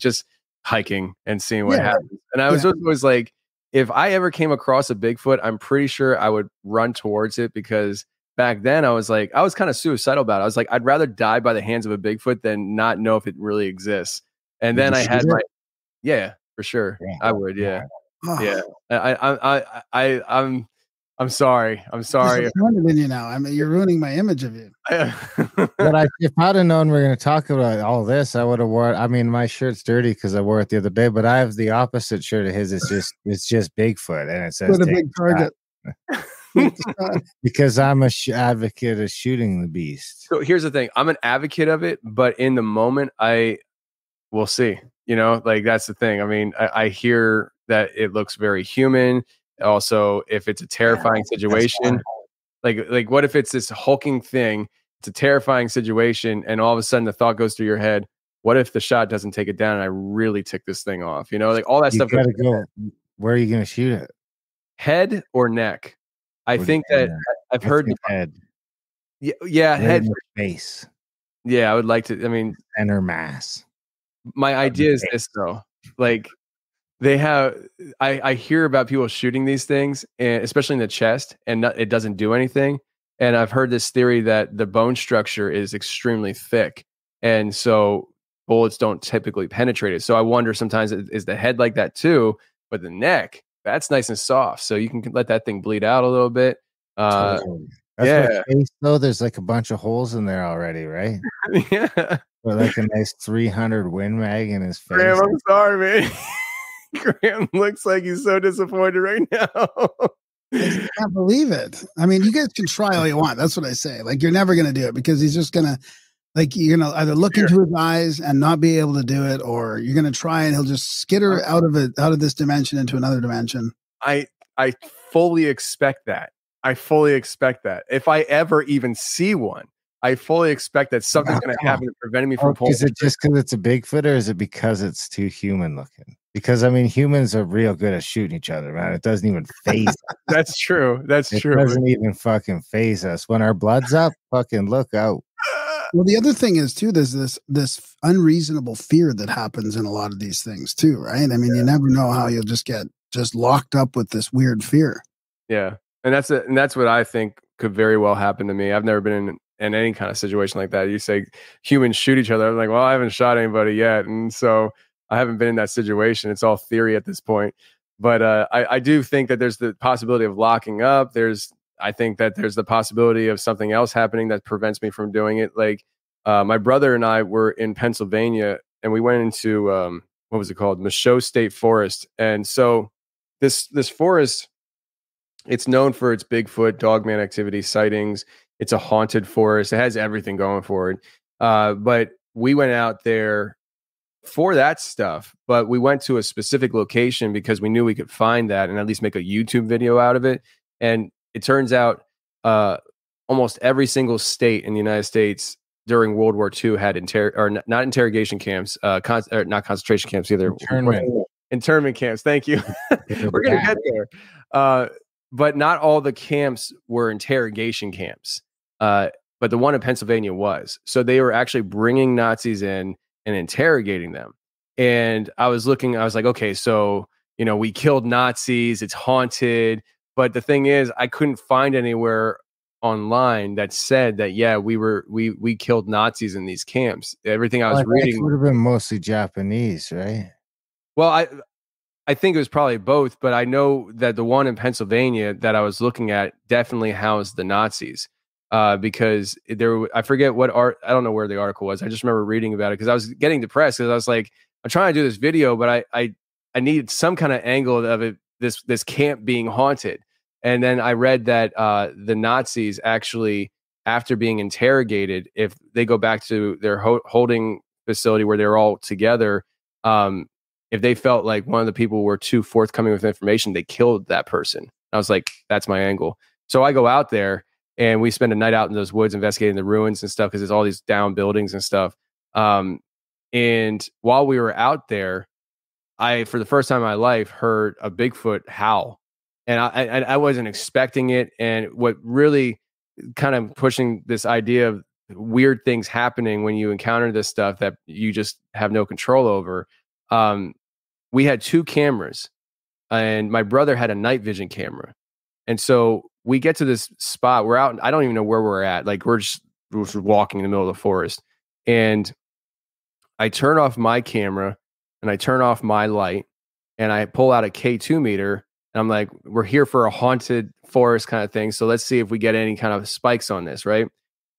just hiking and seeing what happens. And I was always like, if I ever came across a Bigfoot, I'm pretty sure I would run towards it, because back then I was like, I was kind of suicidal about it. I was like, I'd rather die by the hands of a Bigfoot than not know if it really exists. And then I had for sure. Yeah. I would. Yeah. Oh. Yeah. I'm sorry. I'm sorry. I'm ruining you now. I mean, you're ruining my image of you. But if I'd have known we're going to talk about all this, I would have worn. I mean, my shirt's dirty because I wore it the other day, but I have the opposite shirt of his. It's just Bigfoot, and it says "What a big target." Because I'm a advocate of shooting the beast. So here's the thing: I'm an advocate of it, but in the moment, I will see. You know, like that's the thing. I mean, I hear that it looks very human. Also, if it's a terrifying situation, like what if it's this hulking thing? It's a terrifying situation, and all of a sudden the thought goes through your head, what if the shot doesn't take it down and I really tick this thing off? You know, like all that stuff. Go. Where are you going to shoot it? Head or neck? I've heard head. Yeah, head. Face. Yeah, I would like to. I mean, center mass. My idea is this though, like. They have, I hear about people shooting these things, and especially in the chest, and it doesn't do anything. And I've heard this theory that the bone structure is extremely thick, and so bullets don't typically penetrate it. So I wonder sometimes, is the head like that too? But the neck, that's nice and soft, so you can let that thing bleed out a little bit. Face, though, there's like a bunch of holes in there already, right? Yeah. With like a nice 300 Win Mag in his face. Damn, I'm sorry, man. Graham looks like he's so disappointed right now. I can't believe it. I mean, you guys can try all you want. That's what I say. Like, you're never going to do it because he's just going to, like, you're going to either look into his eyes and not be able to do it, or you're going to try and he'll just skitter out of it, out of this dimension into another dimension. I fully expect that. I fully expect that. If I ever even see one, I fully expect that something's going to happen to prevent me from pulling. Is it just because it's a Bigfoot, or is it because it's too human looking? Because, I mean, humans are real good at shooting each other, man. It doesn't even phase us. That's true. That's true. It doesn't even fucking phase us. When our blood's up, fucking look out. Well, the other thing is, too, there's this unreasonable fear that happens in a lot of these things, too, right? I mean, you never know how you'll just get locked up with this weird fear. Yeah. And that's it. And that's what I think could very well happen to me. I've never been in any kind of situation like that. You say humans shoot each other. I'm like, well, I haven't shot anybody yet. And so I haven't been in that situation. It's all theory at this point. But I do think that there's the possibility of locking up. I think that there's the possibility of something else happening that prevents me from doing it. Like my brother and I were in Pennsylvania, and we went into, what was it called? Michaux State Forest. And so this forest, it's known for its Bigfoot, Dogman activity, sightings. It's a haunted forest. It has everything going for it. But we went out there for that stuff, but we went to a specific location because we knew we could find that and at least make a YouTube video out of it. And it turns out almost every single state in the United States during World War II had not interrogation camps, not concentration camps either. Internment camps. Thank you. We're going to get there. But not all the camps were interrogation camps, but the one in Pennsylvania was. So they were actually bringing Nazis in and interrogating them. And I was like, okay, so, you know, we killed Nazis, it's haunted. But the thing is, I couldn't find anywhere online that said that, yeah, we killed Nazis in these camps. Everything I was reading, it would have been mostly Japanese, right? Well, I think it was probably both, but I know that the one in Pennsylvania that I was looking at definitely housed the Nazis because I forget what I don't know where the article was. I just remember reading about it because I was getting depressed because I was like, I'm trying to do this video, but I needed some kind of angle of it, this camp being haunted. And then I read that the Nazis actually, after being interrogated, if they go back to their holding facility where they're all together, if they felt like one of the people were too forthcoming with information, they killed that person. And I was like, that's my angle. So I go out there and we spend a night out in those woods investigating the ruins and stuff because there's all these down buildings and stuff. And while we were out there, I, for the first time in my life, heard a Bigfoot howl. And I wasn't expecting it. And what really kind of pushing this idea of weird things happening when you encounter this stuff that you just have no control over. We had two cameras and my brother had a night vision camera. And so we get to this spot. We're out. I don't even know where we're at. Like we're just walking in the middle of the forest. And I turn off my camera and I turn off my light and I pull out a K2 meter. And I'm like, we're here for a haunted forest kind of thing. So let's see if we get any kind of spikes on this. Right.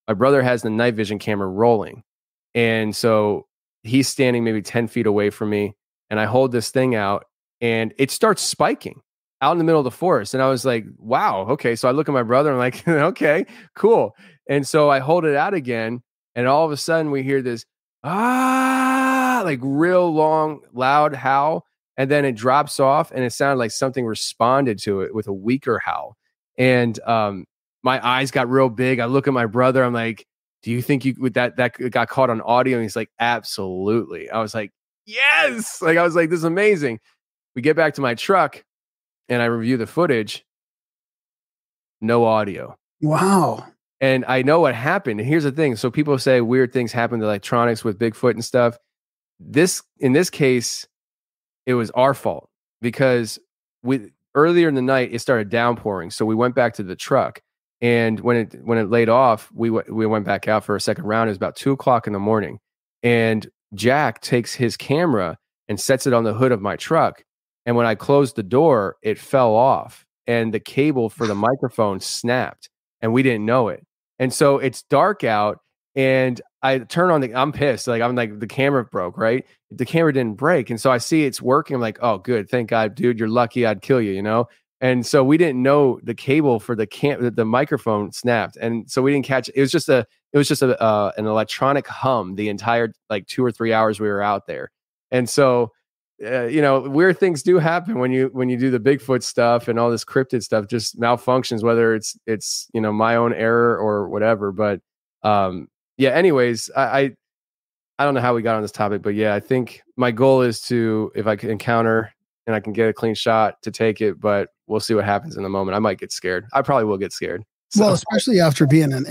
My brother has the night vision camera rolling. And so he's standing maybe 10 feet away from me. And I hold this thing out and it starts spiking out in the middle of the forest. And I was like, wow. Okay. So I look at my brother and I'm like, okay, cool. And so I hold it out again. And all of a sudden we hear this, ah, like real long, loud howl. And then it drops off and it sounded like something responded to it with a weaker howl. And my eyes got real big. I look at my brother. I'm like, do you think that got caught on audio? And he's like, absolutely. I was like, yes. Like, I was like, this is amazing. We get back to my truck and I review the footage. No audio. Wow. And I know what happened. And here's the thing. So people say weird things happen to electronics with Bigfoot and stuff. In this case, it was our fault because earlier in the night, it started downpouring. So we went back to the truck. And when it laid off, we went back out for a second round. It was about 2 o'clock in the morning. And Jack takes his camera and sets it on the hood of my truck. And when I closed the door, it fell off and the cable for the microphone snapped and we didn't know it. And so it's dark out and I turn on I'm pissed. Like I'm like, the camera broke, right? The camera didn't break. And so I see it's working. I'm like, oh good. Thank God, dude, you're lucky. I'd kill you, you know? And so we didn't know the cable for the microphone snapped, and so we didn't catch it. It was just an electronic hum the entire 2 or 3 hours we were out there. And so weird things do happen when you do the Bigfoot stuff and all this cryptid stuff, just malfunctions, whether it's my own error or whatever. But anyways, I don't know how we got on this topic, but yeah, I think my goal is to, if I can encounter and I can get a clean shot, to take it, but we'll see what happens in the moment. I might get scared. I probably will get scared. So. Well, especially after being in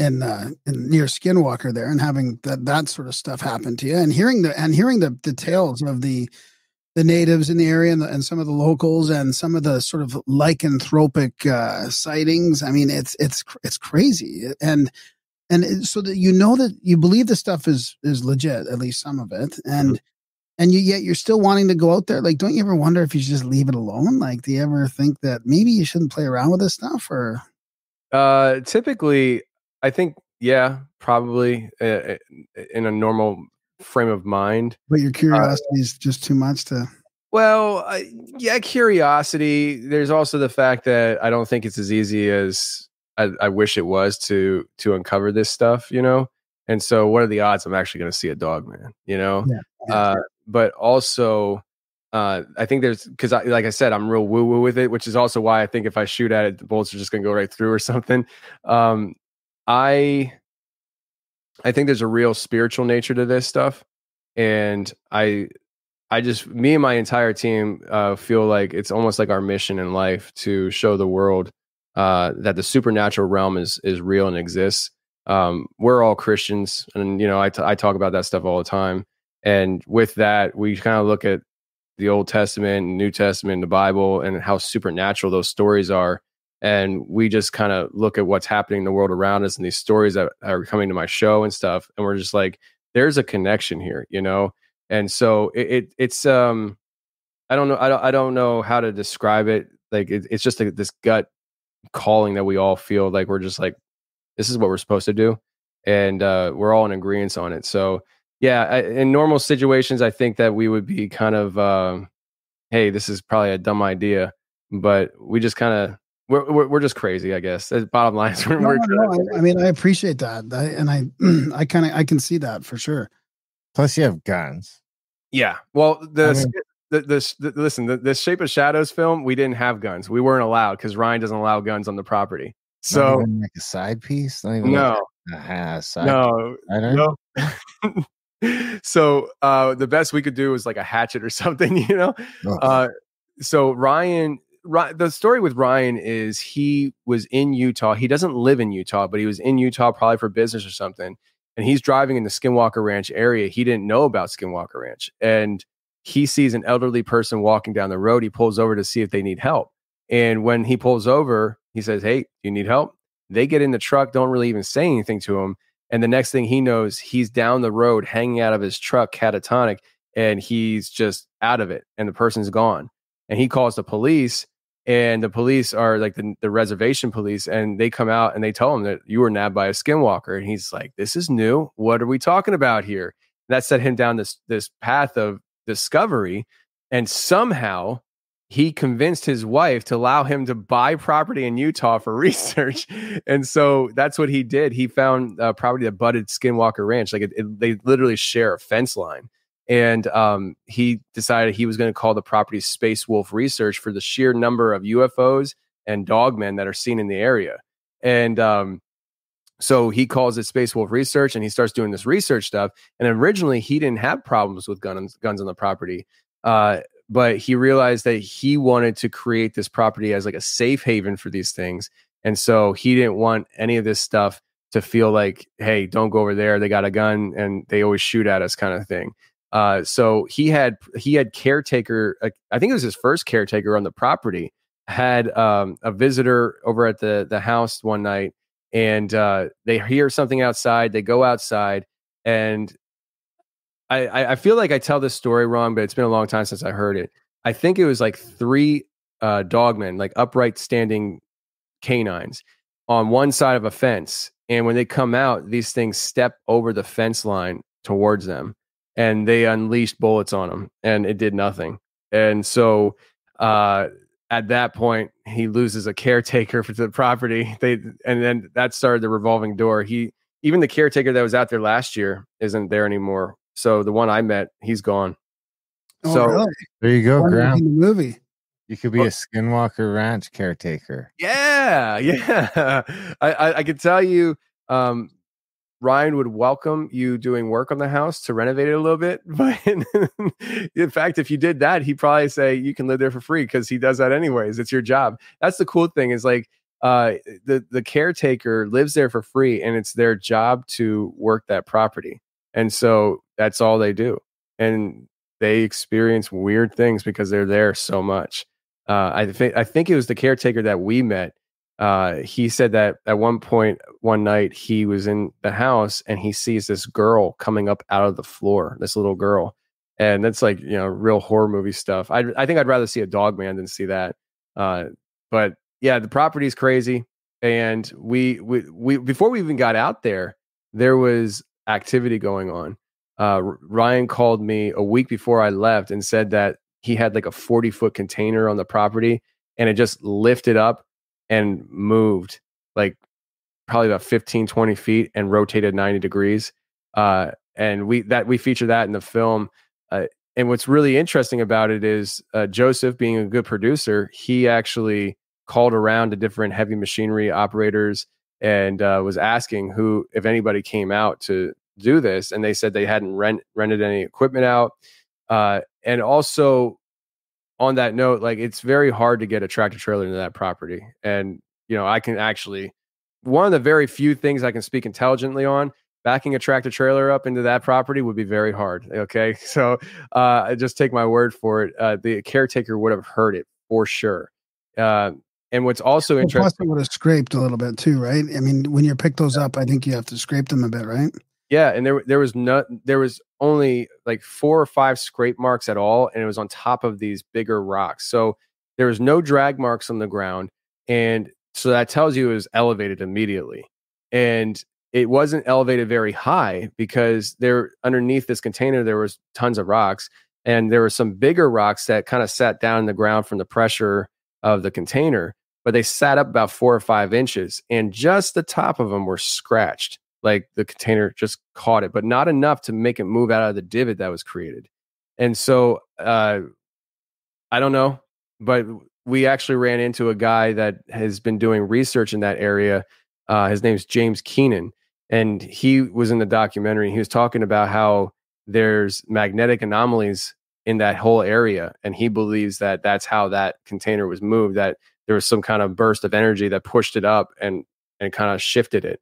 near Skinwalker there and having that sort of stuff happen to you, and hearing the tales of the natives in the area and some of the locals and some of the sort of lycanthropic sightings. I mean, it's crazy. And so that, that you believe the stuff is legit, at least some of it. And, mm-hmm. and yet you're still wanting to go out there. Like, don't you ever wonder if you should just leave it alone? Like, do you ever think that maybe you shouldn't play around with this stuff, or? Typically I think, yeah, probably in a normal frame of mind, but your curiosity is just too much to curiosity. There's also the fact that I don't think it's as easy as I wish it was to uncover this stuff, and so what are the odds I'm actually going to see a dog, man? But also I think there's, because like I said I'm real woo-woo with it, which is also why I think if I shoot at it, the bullets are just gonna go right through or something. I think there's a real spiritual nature to this stuff. And I just, me and my entire team feel like it's almost like our mission in life to show the world that the supernatural realm is real and exists. We're all Christians, and I talk about that stuff all the time. And with that, we kind of look at the Old Testament, New Testament, the Bible, and how supernatural those stories are. And we just kind of look at what's happening in the world around us and these stories that are coming to my show and stuff. And we're just like, there's a connection here, And so it's I don't know how to describe it. Like, it's just this gut calling that we all feel, like we're just like, this is what we're supposed to do. And we're all in agreement on it. So yeah, in normal situations, I think that we would be kind of, hey, this is probably a dumb idea, but we just kind of, we're just crazy, I guess. That's bottom line. I mean, I appreciate that. I can see that for sure. Plus you have guns. Yeah. Well, the Shape of Shadows film, we didn't have guns. We weren't allowed, because Ryan doesn't allow guns on the property. So like a side piece. Not even no. So the best we could do was like a hatchet or something, So the story with Ryan is he was in Utah. He doesn't live in Utah, but he was in Utah probably for business or something. And he's driving in the Skinwalker Ranch area. He didn't know about Skinwalker Ranch. And he sees an elderly person walking down the road. He pulls over to see if they need help. And when he pulls over, he says, "Hey, you need help?" They get in the truck, don't really even say anything to him. And the next thing he knows, he's down the road, hanging out of his truck, catatonic, and he's just out of it. And the person's gone. And he calls the police, and the police are like the reservation police, and they come out and they tell him that you were nabbed by a Skinwalker. And he's like, "This is new. What are we talking about here?" And that set him down this path of discovery. And somehow he convinced his wife to allow him to buy property in Utah for research. And so that's what he did. He found property that butted Skinwalker Ranch. Like they literally share a fence line. And he decided he was going to call the property Space Wolf Research for the sheer number of UFOs and dogmen that are seen in the area. And so he calls it Space Wolf Research, and he starts doing this research stuff. And originally, he didn't have problems with guns on the property. But he realized that he wanted to create this property as like a safe haven for these things. And so he didn't want any of this stuff to feel like, "Hey, don't go over there. They got a gun and they always shoot at us," kind of thing. So he had caretaker, I think it was his first caretaker on the property, had a visitor over at the house one night, and they hear something outside. They go outside, and I feel like I tell this story wrong, but it's been a long time since I heard it. I think it was like three dogmen, like upright standing canines on one side of a fence. And when they come out, these things step over the fence line towards them. And they unleashed bullets on him, and it did nothing. And so at that point, he loses a caretaker for the property. And then that started the revolving door. Even the caretaker that was out there last year isn't there anymore. So the one I met, he's gone. Oh, so really? There you go, Graham. The movie. You could be a Skinwalker Ranch caretaker. Yeah, yeah. I could tell you, Ryan would welcome you doing work on the house to renovate it a little bit. But in fact, if you did that, he'd probably say you can live there for free because he does that anyways. It's your job. That's the cool thing is like the caretaker lives there for free, and it's their job to work that property. And so that's all they do. And they experience weird things because they're there so much. I think it was the caretaker that we met. He said that at one night he was in the house and he sees this girl coming up out of the floor, this little girl. And that's like, you know, real horror movie stuff. I think I'd rather see a Dogman than see that. But yeah, the property's crazy. And we before we even got out there, there was activity going on. Ryan called me a week before I left and said that he had like a 40-foot container on the property and it just lifted up and moved like probably about 15, 20 feet and rotated 90 degrees. And we feature that in the film. And what's really interesting about it is Joseph, being a good producer, he actually called around to different heavy machinery operators and was asking who, if anybody came out to do this, and they said they hadn't rented any equipment out. And also on that note, like it's very hard to get a tractor trailer into that property. And you know, I can actually, one of the very few things I can speak intelligently on, backing a tractor trailer up into that property would be very hard. Okay, so just take my word for it. The caretaker would have heard it for sure. And what's also interesting, plus it would have scraped a little bit too, right? I mean, when you pick those up, I think you have to scrape them a bit, right? Yeah, and there was only like 4 or 5 scrape marks at all, and it was on top of these bigger rocks. So there was no drag marks on the ground, and so that tells you it was elevated immediately. And it wasn't elevated very high because there underneath this container there was tons of rocks, and there were some bigger rocks that kind of sat down in the ground from the pressure of the container, but they sat up about 4 or 5 inches, and just the top of them were scratched. Like the container just caught it, but not enough to make it move out of the divot that was created. And so I don't know, but we actually ran into a guy that has been doing research in that area. His name's James Keenan, and he was in the documentary. And he was talking about how there's magnetic anomalies in that whole area, and he believes that that's how that container was moved, that there was some kind of burst of energy that pushed it up and kind of shifted it.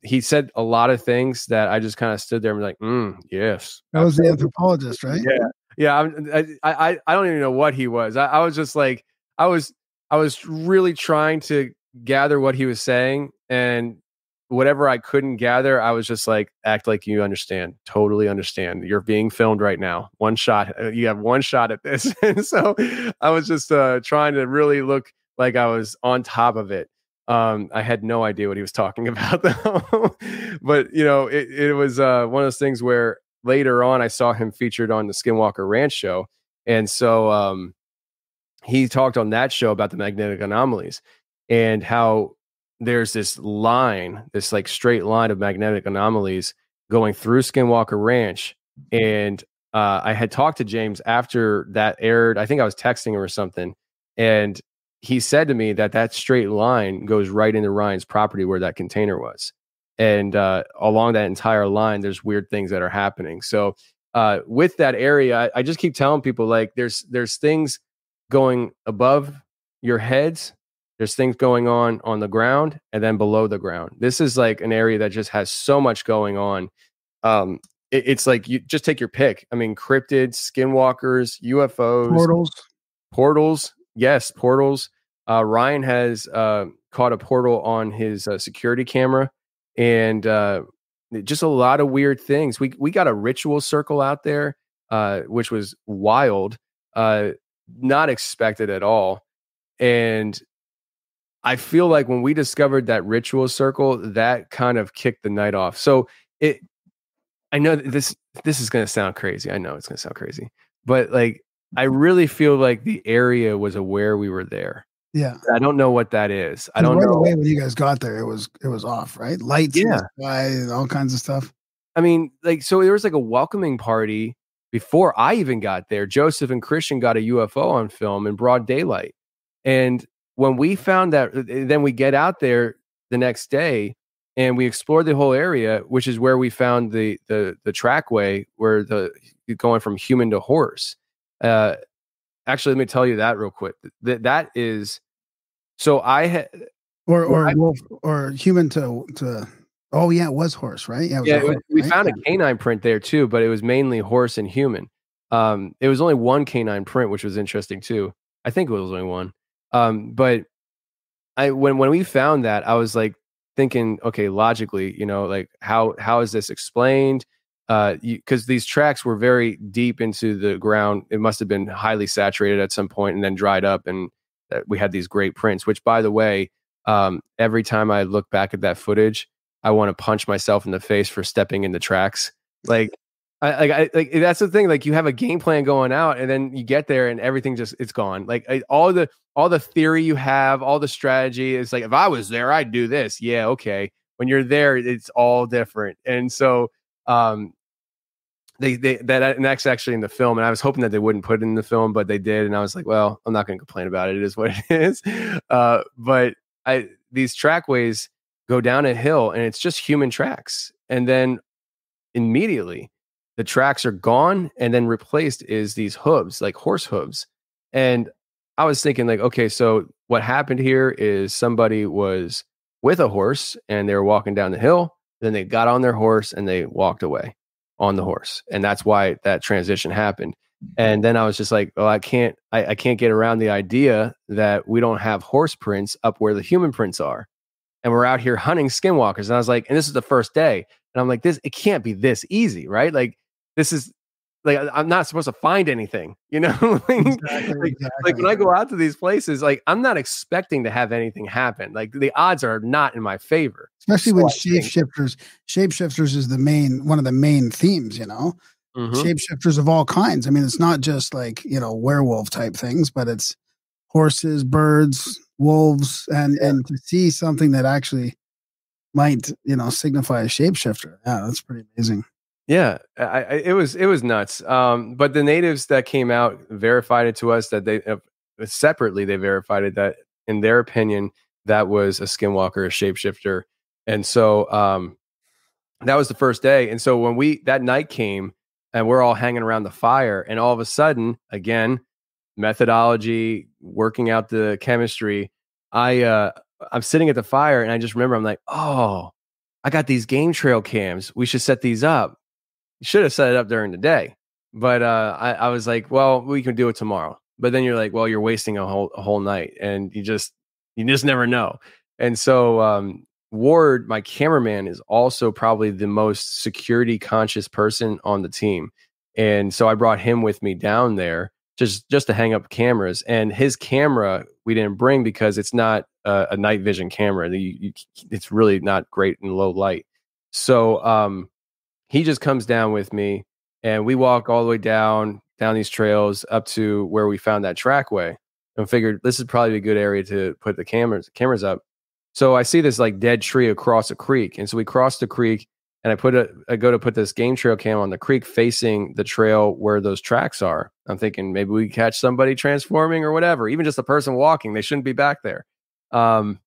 He said a lot of things that I just kind of stood there and was like, yes. That was the anthropologist, right? Yeah. Yeah. I don't even know what he was. I was just like, I was really trying to gather what he was saying, and whatever I couldn't gather, I was just like, act like you understand. Totally understand. You're being filmed right now. One shot. You have one shot at this. And so I was just, trying to really look like I was on top of it. I had no idea what he was talking about though, but you know, it was, one of those things where later on I saw him featured on the Skinwalker Ranch show. And so, he talked on that show about the magnetic anomalies and how there's this line, this like straight line of magnetic anomalies going through Skinwalker Ranch. And, I had talked to James after that aired. I think I was texting him or something, and he said to me that straight line goes right into Ryan's property where that container was. And along that entire line, there's weird things that are happening. So with that area, I just keep telling people, like, there's things going above your heads. There's things going on the ground and then below the ground. This is like an area that just has so much going on. It's like, you just take your pick. I mean, cryptids, skinwalkers, UFOs, portals. Yes, portals. Ryan has caught a portal on his security camera, and just a lot of weird things. We got a ritual circle out there, which was wild, not expected at all. And I feel like when we discovered that ritual circle, that kind of kicked the night off. So I know this is going to sound crazy. I know it's going to sound crazy, but like, I really feel like the area was aware we were there. Yeah. I don't know what that is. I don't know. Away when you guys got there, it was off, right? Lights, yeah, all kinds of stuff. I mean, like, so there was like a welcoming party before I even got there. Joseph and Christian got a UFO on film in broad daylight. And when we found that, then we get out there the next day and we explored the whole area, which is where we found the trackway where going from human to horse. Actually, let me tell you that real quick. That is, so I had, or human to, oh yeah, it was horse, right? Yeah, we found a canine print there too, but it was mainly horse and human. It was only one canine print, which was interesting too. I think it was only one. But when we found that, I was like thinking, okay, logically, you know, like how is this explained? Because these tracks were very deep into the ground. It must have been highly saturated at some point and then dried up, and we had these great prints, which, by the way, every time I look back at that footage, I want to punch myself in the face for stepping in the tracks. Like that's the thing. Like, you have a game plan going out and then you get there and everything just, it's gone. Like all the theory you have, all the strategy is like, if I was there, I'd do this. Yeah. Okay. When you're there, it's all different. And so, and that's actually in the film, and I was hoping that they wouldn't put it in the film, but they did, and I was like, well, I'm not going to complain about it. It is what it is. But these trackways go down a hill, and it's just human tracks, and then immediately the tracks are gone, and then replaced is these hooves, like horse hooves. And I was thinking, like, okay, so what happened here is somebody was with a horse, and they were walking down the hill. Then they got on their horse and they walked away on the horse. And that's why that transition happened. And then I was just like, oh, I can't get around the idea that we don't have horse prints up where the human prints are. And we're out here hunting skinwalkers. And I was like, and this is the first day. And I'm like, it can't be this easy, right? Like, this is like, I'm not supposed to find anything, you know? Like when I go out to these places, like, I'm not expecting to have anything happen. Like, the odds are not in my favor. Especially when shapeshifters is one of the main themes, you know, mm-hmm. Shapeshifters of all kinds. I mean, it's not just like, you know, werewolf type things, but it's horses, birds, wolves, and to see something that actually might, you know, signify a shapeshifter. Yeah, that's pretty amazing. Yeah, it was nuts. But the natives that came out verified it to us that they separately, they verified it that in their opinion, that was a skinwalker, a shapeshifter. And so that was the first day. And so when that night came and we're all hanging around the fire, and all of a sudden, again, methodology, working out the chemistry, I'm sitting at the fire and I just remember, I'm like, oh, I got these game trail cams. We should set these up. Should have set it up during the day. But I was like, well, we can do it tomorrow. But then you're like, well, you're wasting a whole night, and you just never know. And so Ward, my cameraman, is also probably the most security conscious person on the team. And so I brought him with me down there just to hang up cameras. And his camera we didn't bring because it's not a night vision camera. It's really not great in low light. So he just comes down with me, and we walk all the way down these trails up to where we found that trackway, and figured this is probably a good area to put the cameras up. So I see this like dead tree across a creek. And so we cross the creek, and I go to put this game trail cam on the creek facing the trail where those tracks are. I'm thinking maybe we catch somebody transforming or whatever, even just a person walking. They shouldn't be back there. And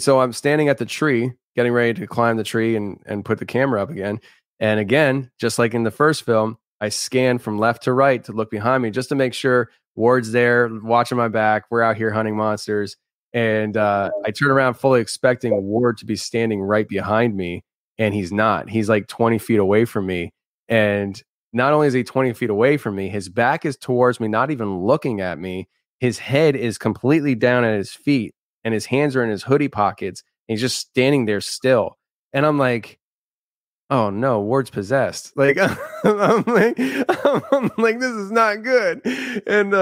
so I'm standing at the tree, getting ready to climb the tree and put the camera up again. And again, just like in the first film, I scan from left to right to look behind me just to make sure Ward's there watching my back. We're out here hunting monsters. And I turn around fully expecting Ward to be standing right behind me, and he's not. He's like 20 feet away from me. And not only is he 20 feet away from me, his back is towards me, not even looking at me. His head is completely down at his feet, and his hands are in his hoodie pockets. And he's just standing there still. And I'm like, oh no, Ward's possessed. Like, I'm like, this is not good. And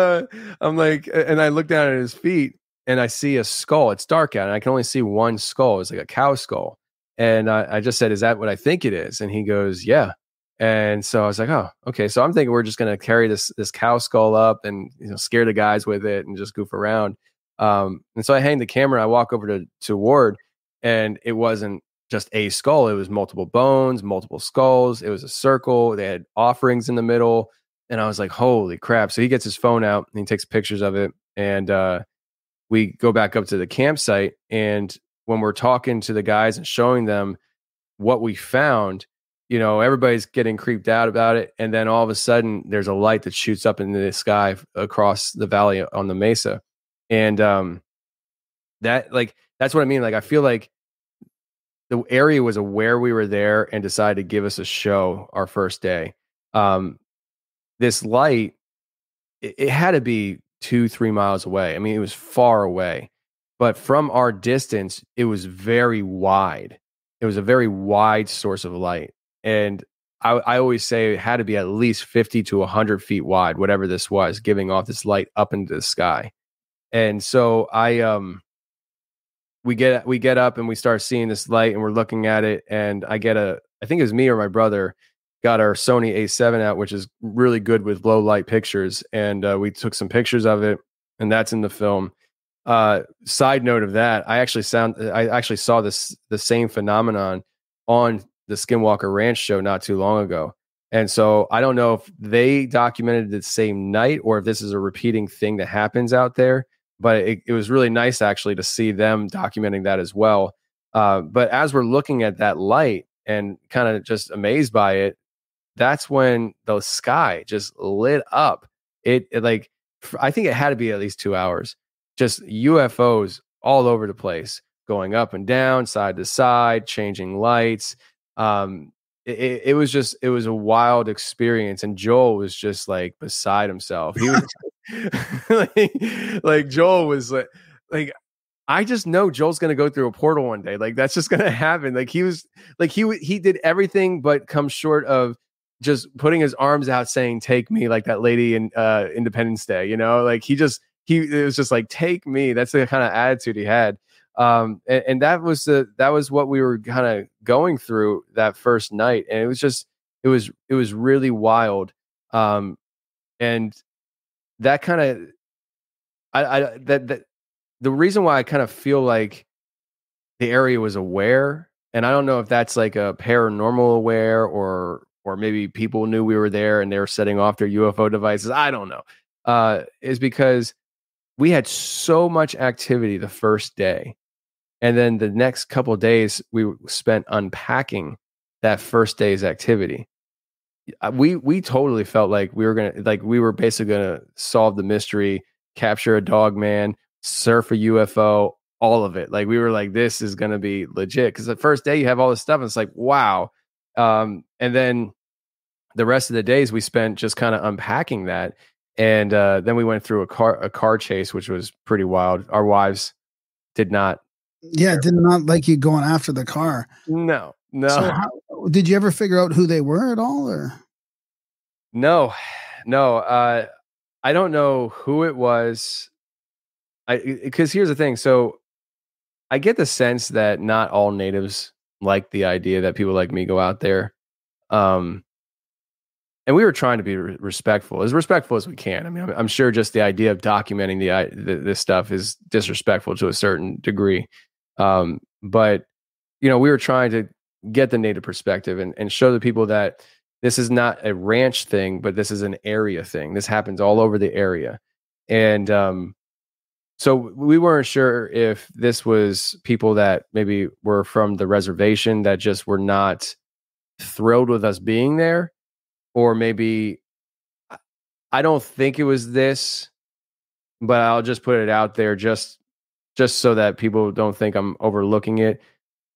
I'm like, and I look down at his feet, and I see a skull. It's dark out, and I can only see one skull. It's like a cow skull. And I just said, is that what I think it is? And he goes, yeah. And so I was like, oh, okay. So I'm thinking we're just going to carry this cow skull up and, you know, scare the guys with it and just goof around. And so I hang the camera. I walk over to Ward, and it wasn't just a skull. It was multiple bones, multiple skulls. It was a circle. They had offerings in the middle. And I was like, holy crap. So he gets his phone out and he takes pictures of it. And we go back up to the campsite. And when we're talking to the guys and showing them what we found, you know, everybody's getting creeped out about it. And then all of a sudden there's a light that shoots up into the sky across the valley on the mesa. And that, like, that's what I mean. Like, I feel like the area was aware we were there and decided to give us a show our first day. This light, it had to be 2-3 miles away. I mean, it was far away, but from our distance, it was very wide. It was a very wide source of light. And I always say it had to be at least 50 to 100 feet wide, whatever this was, giving off this light up into the sky. And so we get up and we start seeing this light, and we're looking at it, and I think it was me or my brother got our Sony A7 out, which is really good with low light pictures. And we took some pictures of it, and that's in the film. Side note of that, I actually saw the same phenomenon on the Skinwalker Ranch show not too long ago. And so I don't know if they documented the same night or if this is a repeating thing that happens out there, but it was really nice actually to see them documenting that as well. But as we're looking at that light and kind of just amazed by it, that's when the sky just lit up. It I think it had to be at least 2 hours, just UFOs all over the place, going up and down, side to side, changing lights. It was a wild experience. And Joel was just like beside himself. He was like Joel was like, I just know Joel's going to go through a portal one day. Like, that's just going to happen. Like, he was like, he did everything but come short of just putting his arms out saying, take me, like that lady in Independence Day, you know, like it was just like, take me. That's the kind of attitude he had. And that was what we were kind of going through that first night. And it was really wild. And that kind of, the reason why I kind of feel like the area was aware, and I don't know if that's like a paranormal aware or maybe people knew we were there and they were setting off their UFO devices. I don't know. Is because we had so much activity the first day. And then the next couple of days, we spent unpacking that first day's activity. We totally felt like we were basically gonna solve the mystery, capture a Dogman, surf a UFO, all of it. Like, we were like, this is gonna be legit, because the first day you have all this stuff, and it's like, wow. And then the rest of the days we spent just kind of unpacking that, and then we went through a car chase, which was pretty wild. Our wives did not. Yeah, did not like you going after the car. No. So did you ever figure out who they were at all, or? No. I don't know who it was. Because here's the thing. So I get the sense that not all natives like the idea that people like me go out there. And we were trying to be respectful as we can. I mean, I'm sure just the idea of documenting this stuff is disrespectful to a certain degree. But, you know, we were trying to get the native perspective and show the people that this is not a ranch thing, but this is an area thing. This happens all over the area. And so we weren't sure if this was people that maybe were from the reservation that just were not thrilled with us being there, or maybe, I don't think it was this, but I'll just put it out there just so that people don't think I'm overlooking it.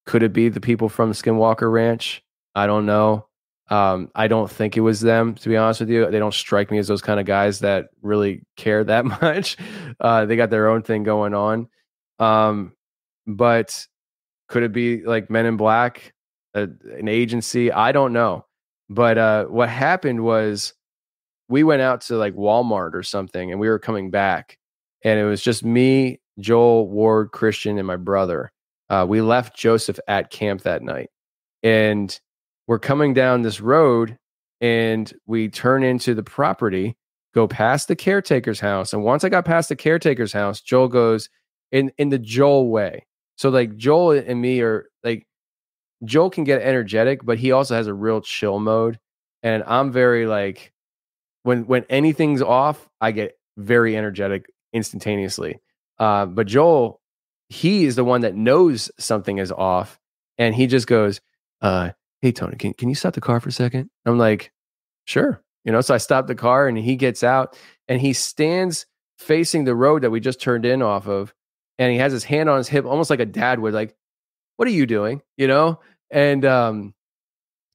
Could it be the people from Skinwalker Ranch? I don't know. I don't think it was them, to be honest with you. They don't strike me as those kind of guys that really care that much. They got their own thing going on. But could it be like Men in Black, an agency? I don't know. But what happened was we went out to like Walmart or something, and we were coming back, and it was just me, Joel, Ward, Christian, and my brother. We left Joseph at camp that night, and we're coming down this road, and we turn into the property, go past the caretaker's house. And once I got past the caretaker's house, Joel goes in the Joel way. So like Joel and me are like, Joel can get energetic, but he also has a real chill mode. And I'm very like, when anything's off, I get very energetic instantaneously. But Joel, he is the one that knows something is off. And he just goes, hey, Tony, can you stop the car for a second? I'm like, sure. You know, so I stop the car and he gets out and he stands facing the road that we just turned in off of. And he has his hand on his hip, almost like a dad would, like, what are you doing? You know? And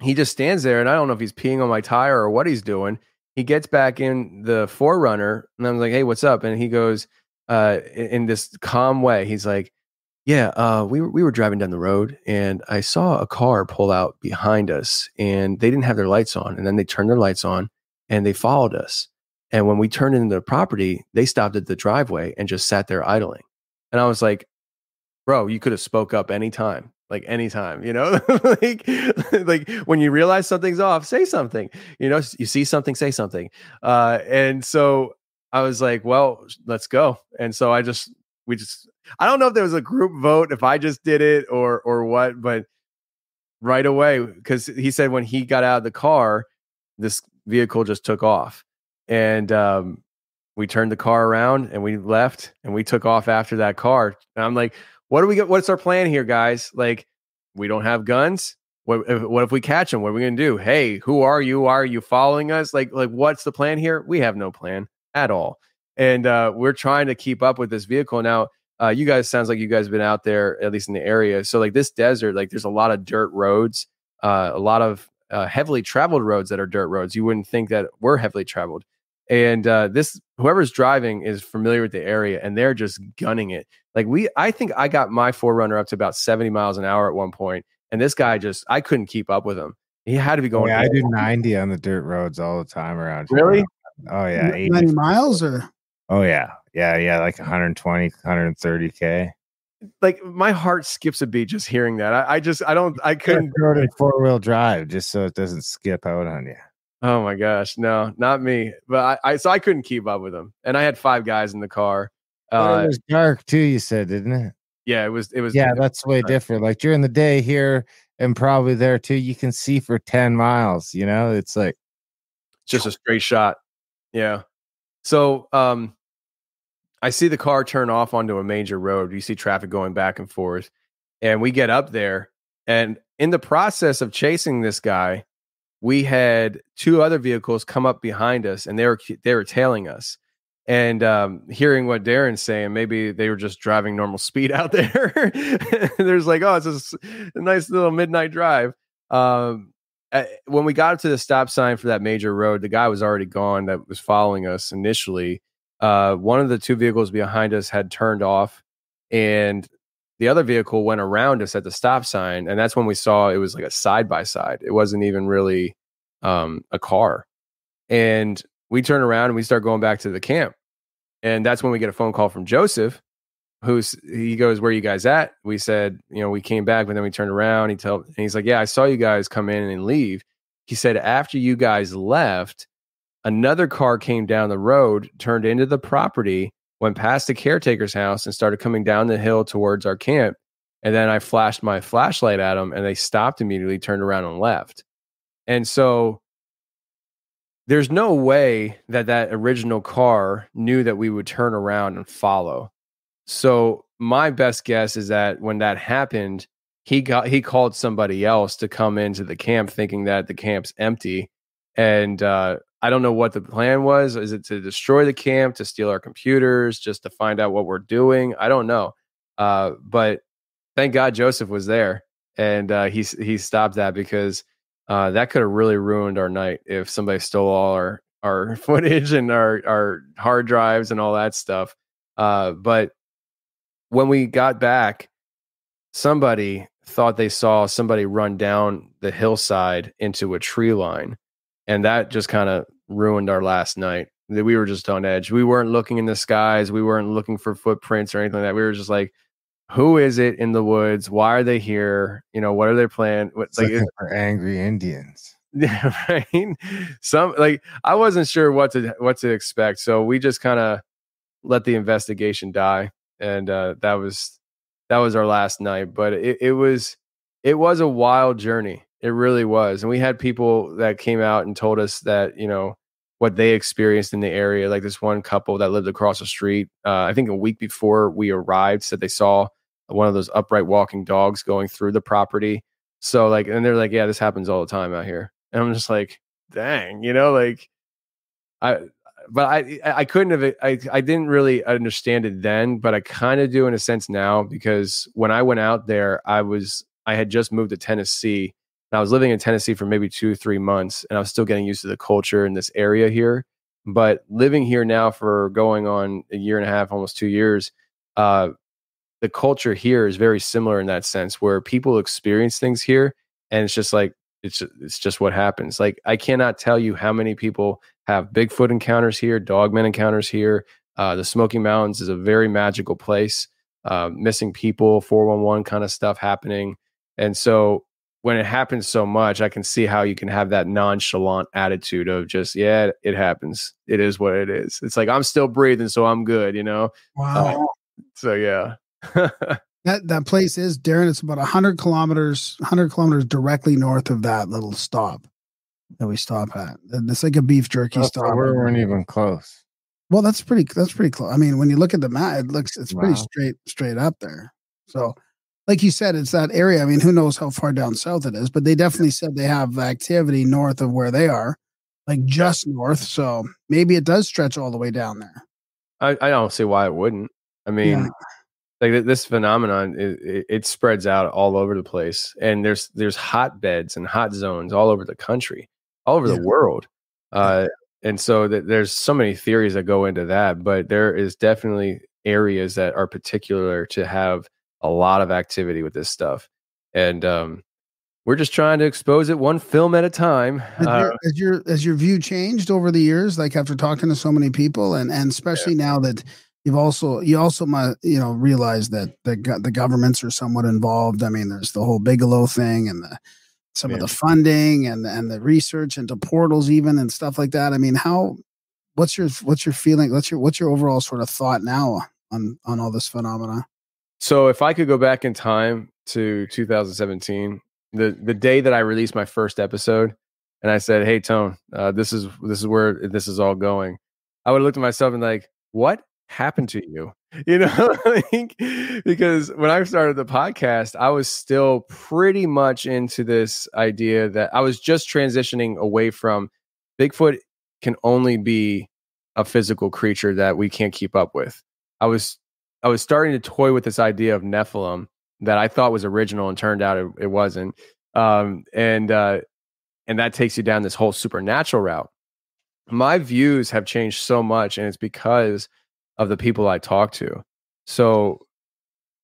he just stands there, and I don't know if he's peeing on my tire or what he's doing. He gets back in the 4Runner, and I'm like, hey, what's up? And he goes in this calm way. He's like, yeah, we were driving down the road, and I saw a car pull out behind us, and they didn't have their lights on. And then they turned their lights on, and they followed us. And when we turned into the property, they stopped at the driveway and just sat there idling. And I was like, bro, you could have spoke up anytime, like anytime, you know, like when you realize something's off, say something, you know, you see something, say something. And so I was like, well, let's go. And so I don't know if there was a group vote, if I just did it or what, but right away, because he said when he got out of the car, this vehicle just took off. And, we turned the car around and we left and we took off after that car. And I'm like, what do we get? What's our plan here, guys? Like, we don't have guns. What if we catch them? What are we going to do? Hey, who are you? Are you following us? Like, what's the plan here? We have no plan at all. And we're trying to keep up with this vehicle. Now, you guys, sounds like you guys have been out there, at least in the area. So like this desert, like there's a lot of dirt roads, a lot of heavily traveled roads that are dirt roads. You wouldn't think that were heavily traveled. And whoever's driving is familiar with the area, and they're just gunning it. Like I think I got my 4Runner up to about 70 miles an hour at one point, and this guy I couldn't keep up with him. He had to be going. Yeah, I do 90 on the dirt roads all the time around here. Really? Oh yeah, 90 miles or? Oh yeah, like 120, 130K. Like my heart skips a beat just hearing that. I couldn't go to 4-wheel drive just so it doesn't skip out on you. Oh my gosh, no, not me. But I couldn't keep up with them, and I had 5 guys in the car. It was dark too. You said, didn't it? Yeah, it was. Yeah, that's way different. Like during the day here, and probably there too, you can see for 10 miles. You know, it's like just a straight shot. Yeah. So, I see the car turn off onto a major road. You see traffic going back and forth, and we get up there, and in the process of chasing this guy, we had 2 other vehicles come up behind us, and they were tailing us. And hearing what Darren's saying, maybe they were just driving normal speed out there. There's like, oh, it's just a nice little midnight drive. When we got up to the stop sign for that major road, the guy was already gone that was following us initially. One of the 2 vehicles behind us had turned off, and the other vehicle went around us at the stop sign, and that's when we saw it was like a side-by-side. It wasn't even really a car. And we turn around and we start going back to the camp. And that's when we get a phone call from Joseph, he goes, where are you guys at? We said, you know, we came back, but then we turned around. He's like, yeah, I saw you guys come in and leave. He said, after you guys left, another car came down the road, turned into the property, went past the caretaker's house and started coming down the hill towards our camp. And then I flashed my flashlight at them, and they stopped immediately, turned around and left. And so there's no way that original car knew that we would turn around and follow. So my best guess is that when that happened, he called somebody else to come into the camp thinking that the camp's empty. And, I don't know what the plan was. Is it to destroy the camp, to steal our computers, just to find out what we're doing? I don't know. But thank God Joseph was there, and he stopped that, because that could have really ruined our night if somebody stole all our footage and our hard drives and all that stuff. But when we got back, somebody thought they saw somebody run down the hillside into a tree line. And that just kind of ruined our last night. We were just on edge. We weren't looking in the skies. We weren't looking for footprints or anything like that. We were just like, who is it in the woods? Why are they here? You know, what are they playing? What, like, for angry Indians. Yeah, right. Some, like, I wasn't sure what to expect, so we just kind of let the investigation die, and that was our last night. But it was a wild journey. It really was. And we had people that came out and told us that, you know, what they experienced in the area. Like this one couple that lived across the street, I think a week before we arrived, said they saw one of those upright walking dogs going through the property. So like, and they're like, yeah, this happens all the time out here. And I'm just like, dang, you know, like I didn't really understand it then, but I kind of do in a sense now, because when I went out there, I had just moved to Tennessee. And I was living in Tennessee for maybe 2-3 months, and I was still getting used to the culture in this area here. But living here now for going on 1.5 years, almost 2 years, the culture here is very similar in that sense, where people experience things here, and it's just like it's just what happens. Like I cannot tell you how many people have Bigfoot encounters here, Dogman encounters here. The Smoky Mountains is a very magical place. Missing people, 411 kind of stuff happening, and so. When it happens so much, I can see how you can have that nonchalant attitude of just, yeah, it happens. It is what it is. It's like, I'm still breathing, so I'm good, you know? Wow. So, yeah. that place is, Darren, it's about 100 kilometers directly north of that little stop that we stop at. And it's like a beef jerky stop. We weren't even close. Well, that's pretty close. I mean, when you look at the map, it looks, it's pretty straight up there. So, like you said, it's that area. I mean, who knows how far down south it is, but they definitely said they have activity north of where they are, like just north. So maybe it does stretch all the way down there. I don't see why it wouldn't. I mean, like this phenomenon, it spreads out all over the place. And there's hotbeds and hot zones all over the country, all over the world. And so there's so many theories that go into that, but there is definitely areas that are particular to have a lot of activity with this stuff, and we're just trying to expose it one film at a time. Has your view changed over the years, like after talking to so many people, and especially now that you also must, you know, realize that the governments are somewhat involved. I mean, there's the whole Bigelow thing and some of the funding and the research into portals even and stuff like that. I mean, what's your feeling? What's your overall sort of thought now on all this phenomena? So if I could go back in time to 2017, the day that I released my first episode, and I said, "Hey, Tone, this is where this is all going," I would have looked at myself and like, "What happened to you?" You know, like, because when I started the podcast, I was still pretty much into this idea that I was just transitioning away from Bigfoot can only be a physical creature that we can't keep up with. I was starting to toy with this idea of Nephilim that I thought was original, and turned out it wasn't. And that takes you down this whole supernatural route. My views have changed so much, and it's because of the people I talk to. So,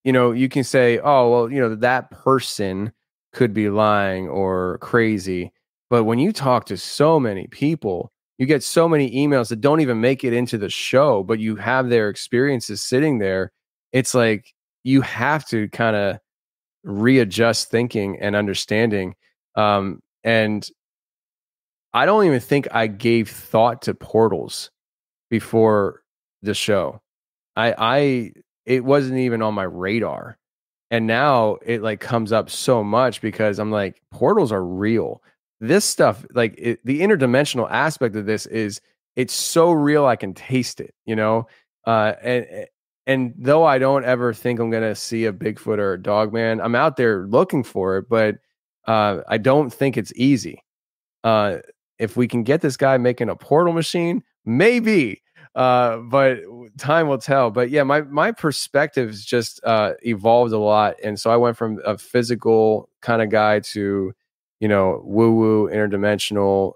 you know, you can say, oh, well, you know, that person could be lying or crazy. But when you talk to so many people, you get so many emails that don't even make it into the show, but you have their experiences sitting there. It's like you have to kind of readjust thinking and understanding. And I don't even think I gave thought to portals before the show. It wasn't even on my radar. And now it like comes up so much because I'm like, portals are real. This stuff, like the interdimensional aspect of this is, it's so real I can taste it, you know? And though I don't ever think I'm going to see a Bigfoot or a Dogman, I'm out there looking for it, but I don't think it's easy. If we can get this guy making a portal machine, maybe, but time will tell. But yeah, my perspective's just evolved a lot. And so I went from a physical kind of guy to, you know, woo-woo, interdimensional,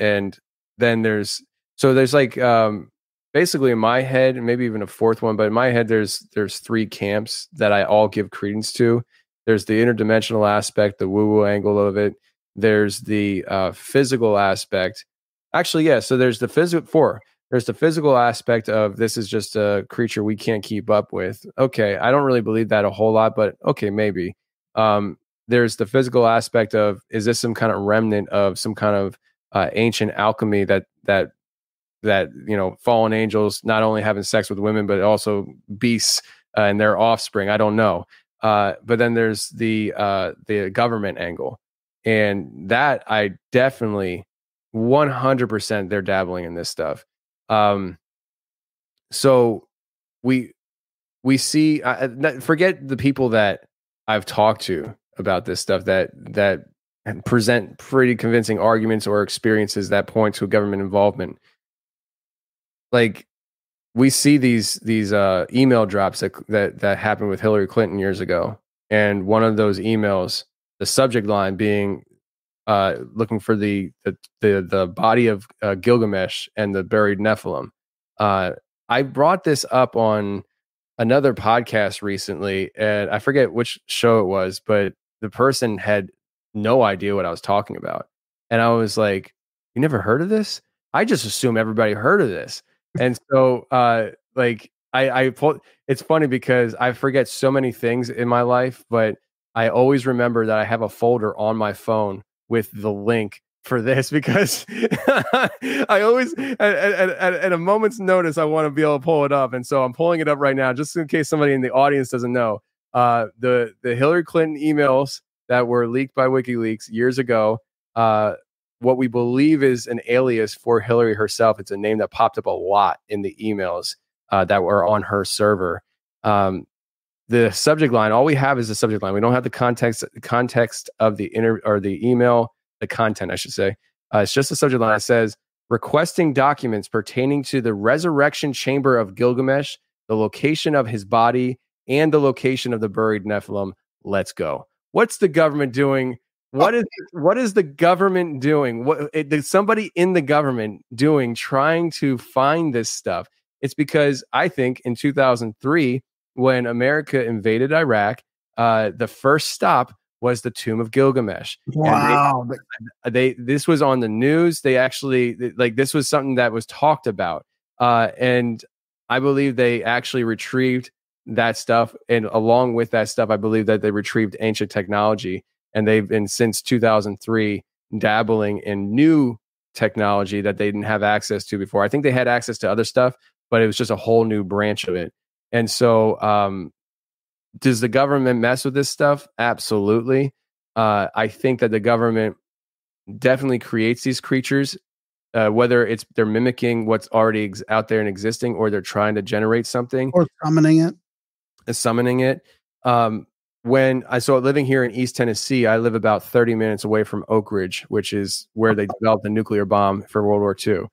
and then there's like basically in my head, and maybe even a fourth one, but in my head there's three camps that I all give credence to. There's the interdimensional aspect, the woo-woo angle of it. There's the physical aspect. Actually, yeah. So there's the physical four. There's the physical aspect of this is just a creature we can't keep up with. Okay, I don't really believe that a whole lot, but okay, maybe. there's the physical aspect of, is this some kind of remnant of some kind of ancient alchemy that you know, fallen angels not only having sex with women but also beasts and their offspring? I don't know. But then there's the government angle, and that I definitely 100% they're dabbling in this stuff. So we see, forget the people that I've talked to about this stuff that present pretty convincing arguments or experiences that point to government involvement. Like, we see these email drops that happened with Hillary Clinton years ago, and one of those emails, the subject line being looking for the body of Gilgamesh and the buried Nephilim. I brought this up on another podcast recently, and I forget which show it was, but the person had no idea what I was talking about, and I was like, "You never heard of this? I just assume everybody heard of this." And so, like, I pulled, it's funny because I forget so many things in my life, but I always remember that I have a folder on my phone with the link for this, because I always, at a moment's notice, I want to be able to pull it up. And so I'm pulling it up right now, just in case somebody in the audience doesn't know. The Hillary Clinton emails that were leaked by WikiLeaks years ago, what we believe is an alias for Hillary herself. It's a name that popped up a lot in the emails that were on her server. The subject line, all we have is the subject line. We don't have the context of the email, the content, I should say. It's just the subject line. It says, requesting documents pertaining to the resurrection chamber of Gilgamesh, the location of his body, and the location of the buried Nephilim. Let's go. What's the government doing? What is the government doing? Somebody in the government doing trying to find this stuff? It's because I think in 2003, when America invaded Iraq, the first stop was the tomb of Gilgamesh. Wow! And this was on the news. They actually, like, this was something that was talked about, and I believe they actually retrieved that stuff. And along with that stuff, I believe that they retrieved ancient technology. And they've been, since 2003, dabbling in new technology that they didn't have access to before. I think they had access to other stuff, but it was just a whole new branch of it. And so does the government mess with this stuff? Absolutely. I think that the government definitely creates these creatures, whether it's they're mimicking what's already out there and existing, or they're trying to generate something. Or summoning it. Summoning it. When I saw living here in East Tennessee, I live about 30 minutes away from Oak Ridge, which is where they developed the nuclear bomb for World War II.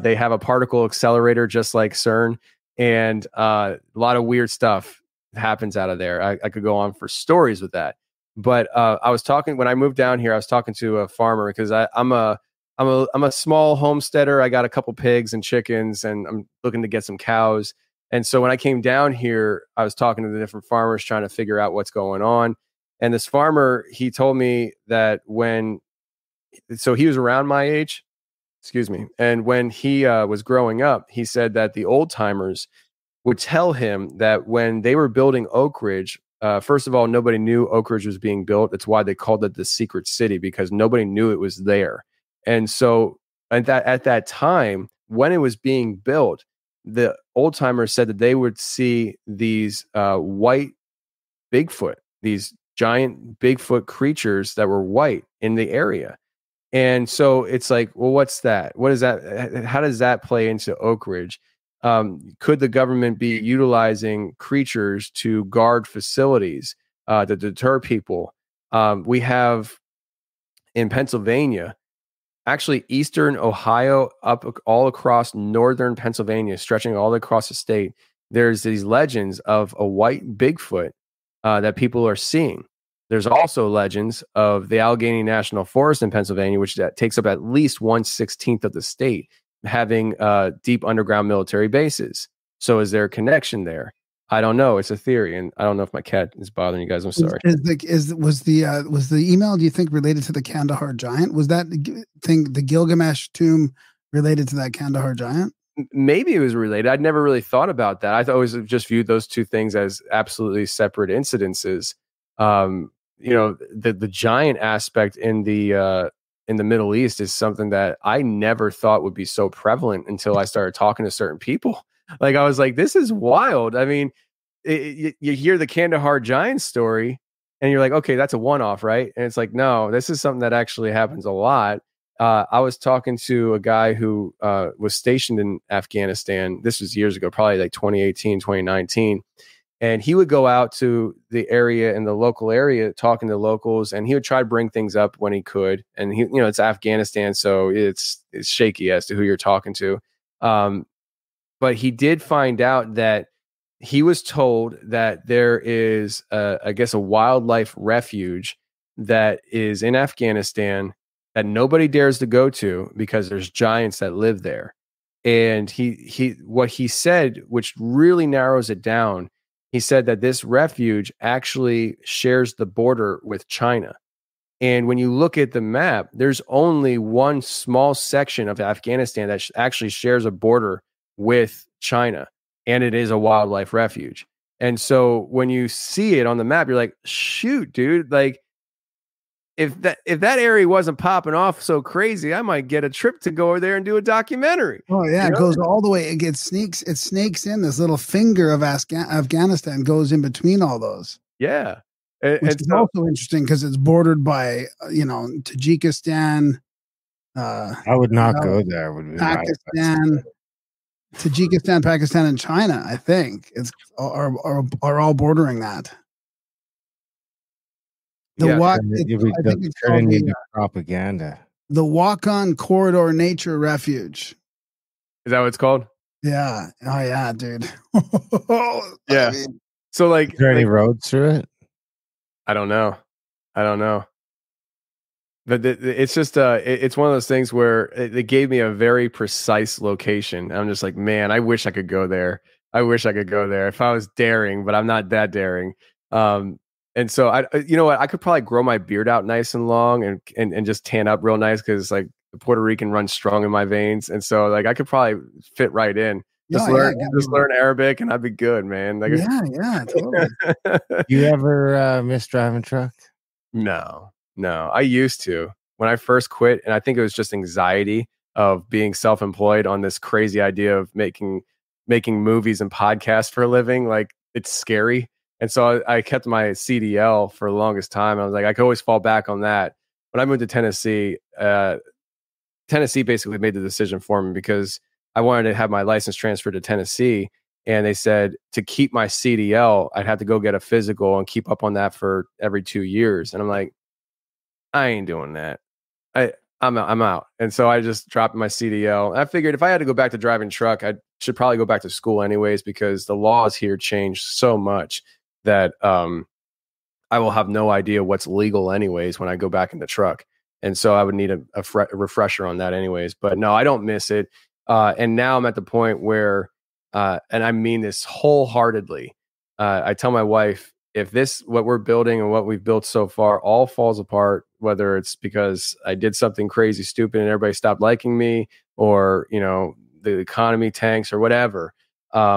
They have a particle accelerator just like CERN, and a lot of weird stuff happens out of there. I could go on for stories with that. But I was talking, when I moved down here, I was talking to a farmer, because I'm a small homesteader. I got a couple pigs and chickens, and I'm looking to get some cows. And so when I came down here, I was talking to the different farmers trying to figure out what's going on. And this farmer, he told me that so he was around my age, excuse me. And when he was growing up, he said that the old timers would tell him that when they were building Oak Ridge, first of all, nobody knew Oak Ridge was being built. That's why they called it the secret city, because nobody knew it was there. And so at that time, when it was being built, the old timers said that they would see these white Bigfoot, these giant Bigfoot creatures that were white in the area. And so it's like, well, what's that? What is that? How does that play into Oak Ridge? Could the government be utilizing creatures to guard facilities, to deter people? We have in Pennsylvania, actually, eastern Ohio, up all across northern Pennsylvania, stretching all across the state, there's these legends of a white Bigfoot that people are seeing. There's also legends of the Allegheny National Forest in Pennsylvania, which that takes up at least 1/16 of the state, having deep underground military bases. So is there a connection there? I don't know. It's a theory, and I don't know if my cat is bothering you guys. I'm sorry. Was the email, do you think, related to the Kandahar giant? Was that thing, the Gilgamesh tomb, related to that Kandahar giant? Maybe it was related. I'd never really thought about that. I always just viewed those two things as absolutely separate incidences. you know, the giant aspect in the Middle East is something that I never thought would be so prevalent until I started talking to certain people. Like, I was like, this is wild. I mean, you hear the Kandahar giant story and you're like, okay, that's a one-off, right? And it's like, no, this is something that actually happens a lot. I was talking to a guy who was stationed in Afghanistan. This was years ago, probably like 2018, 2019. And he would go out to the area and the local area talking to locals, and he would try to bring things up when he could. And he, you know, it's Afghanistan, so it's shaky as to who you're talking to. But he did find out that he was told that there is, I guess, a wildlife refuge that is in Afghanistan that nobody dares to go to because there's giants that live there. And what he said, which really narrows it down, he said that this refuge actually shares the border with China. And when you look at the map, there's only one small section of Afghanistan that actually shares a border with China, and it is a wildlife refuge. And so when you see it on the map, you're like, shoot, dude, like, if that area wasn't popping off so crazy, I might get a trip to go over there and do a documentary. Oh yeah, you know? It goes all the way. It snakes in this little finger of Afghanistan, goes in between all those. Yeah, it's also interesting because it's bordered by Tajikistan. I would not go there. Would be Pakistan, Tajikistan, Pakistan, and China. I think it's are all bordering that. The Walk-On Corridor Nature Refuge. Is that what it's called? Yeah. Oh yeah, dude. Yeah. I mean, so like, is there any roads through it? I don't know. But it's just it's one of those things where it gave me a very precise location. I'm just like, man, I wish I could go there. I wish I could go there if I was daring, but I'm not that daring. And so I could probably grow my beard out nice and long and just tan up real nice, because like the Puerto Rican runs strong in my veins. And so like I could probably fit right in. Just learn Arabic and I'd be good, man. Like, yeah, totally. You ever miss driving truck? No. I used to when I first quit, and I think it was just anxiety of being self-employed on this crazy idea of making movies and podcasts for a living. Like, it's scary. And so I kept my CDL for the longest time. I was like, I could always fall back on that. When I moved to Tennessee, Tennessee basically made the decision for me, because I wanted to have my license transferred to Tennessee. And they said to keep my CDL, I'd have to go get a physical and keep up on that for every 2 years. And I'm like, I ain't doing that. I'm out. And so I just dropped my CDL. And I figured if I had to go back to driving truck, I should probably go back to school anyways, because the laws here change so much that I will have no idea what's legal anyways when I go back in the truck. And so I would need a refresher on that anyways. But no, I don't miss it. And now I'm at the point where, and I mean this wholeheartedly, I tell my wife, if what we're building and what we've built so far all falls apart, whether it's because I did something crazy stupid and everybody stopped liking me, or, the economy tanks or whatever, I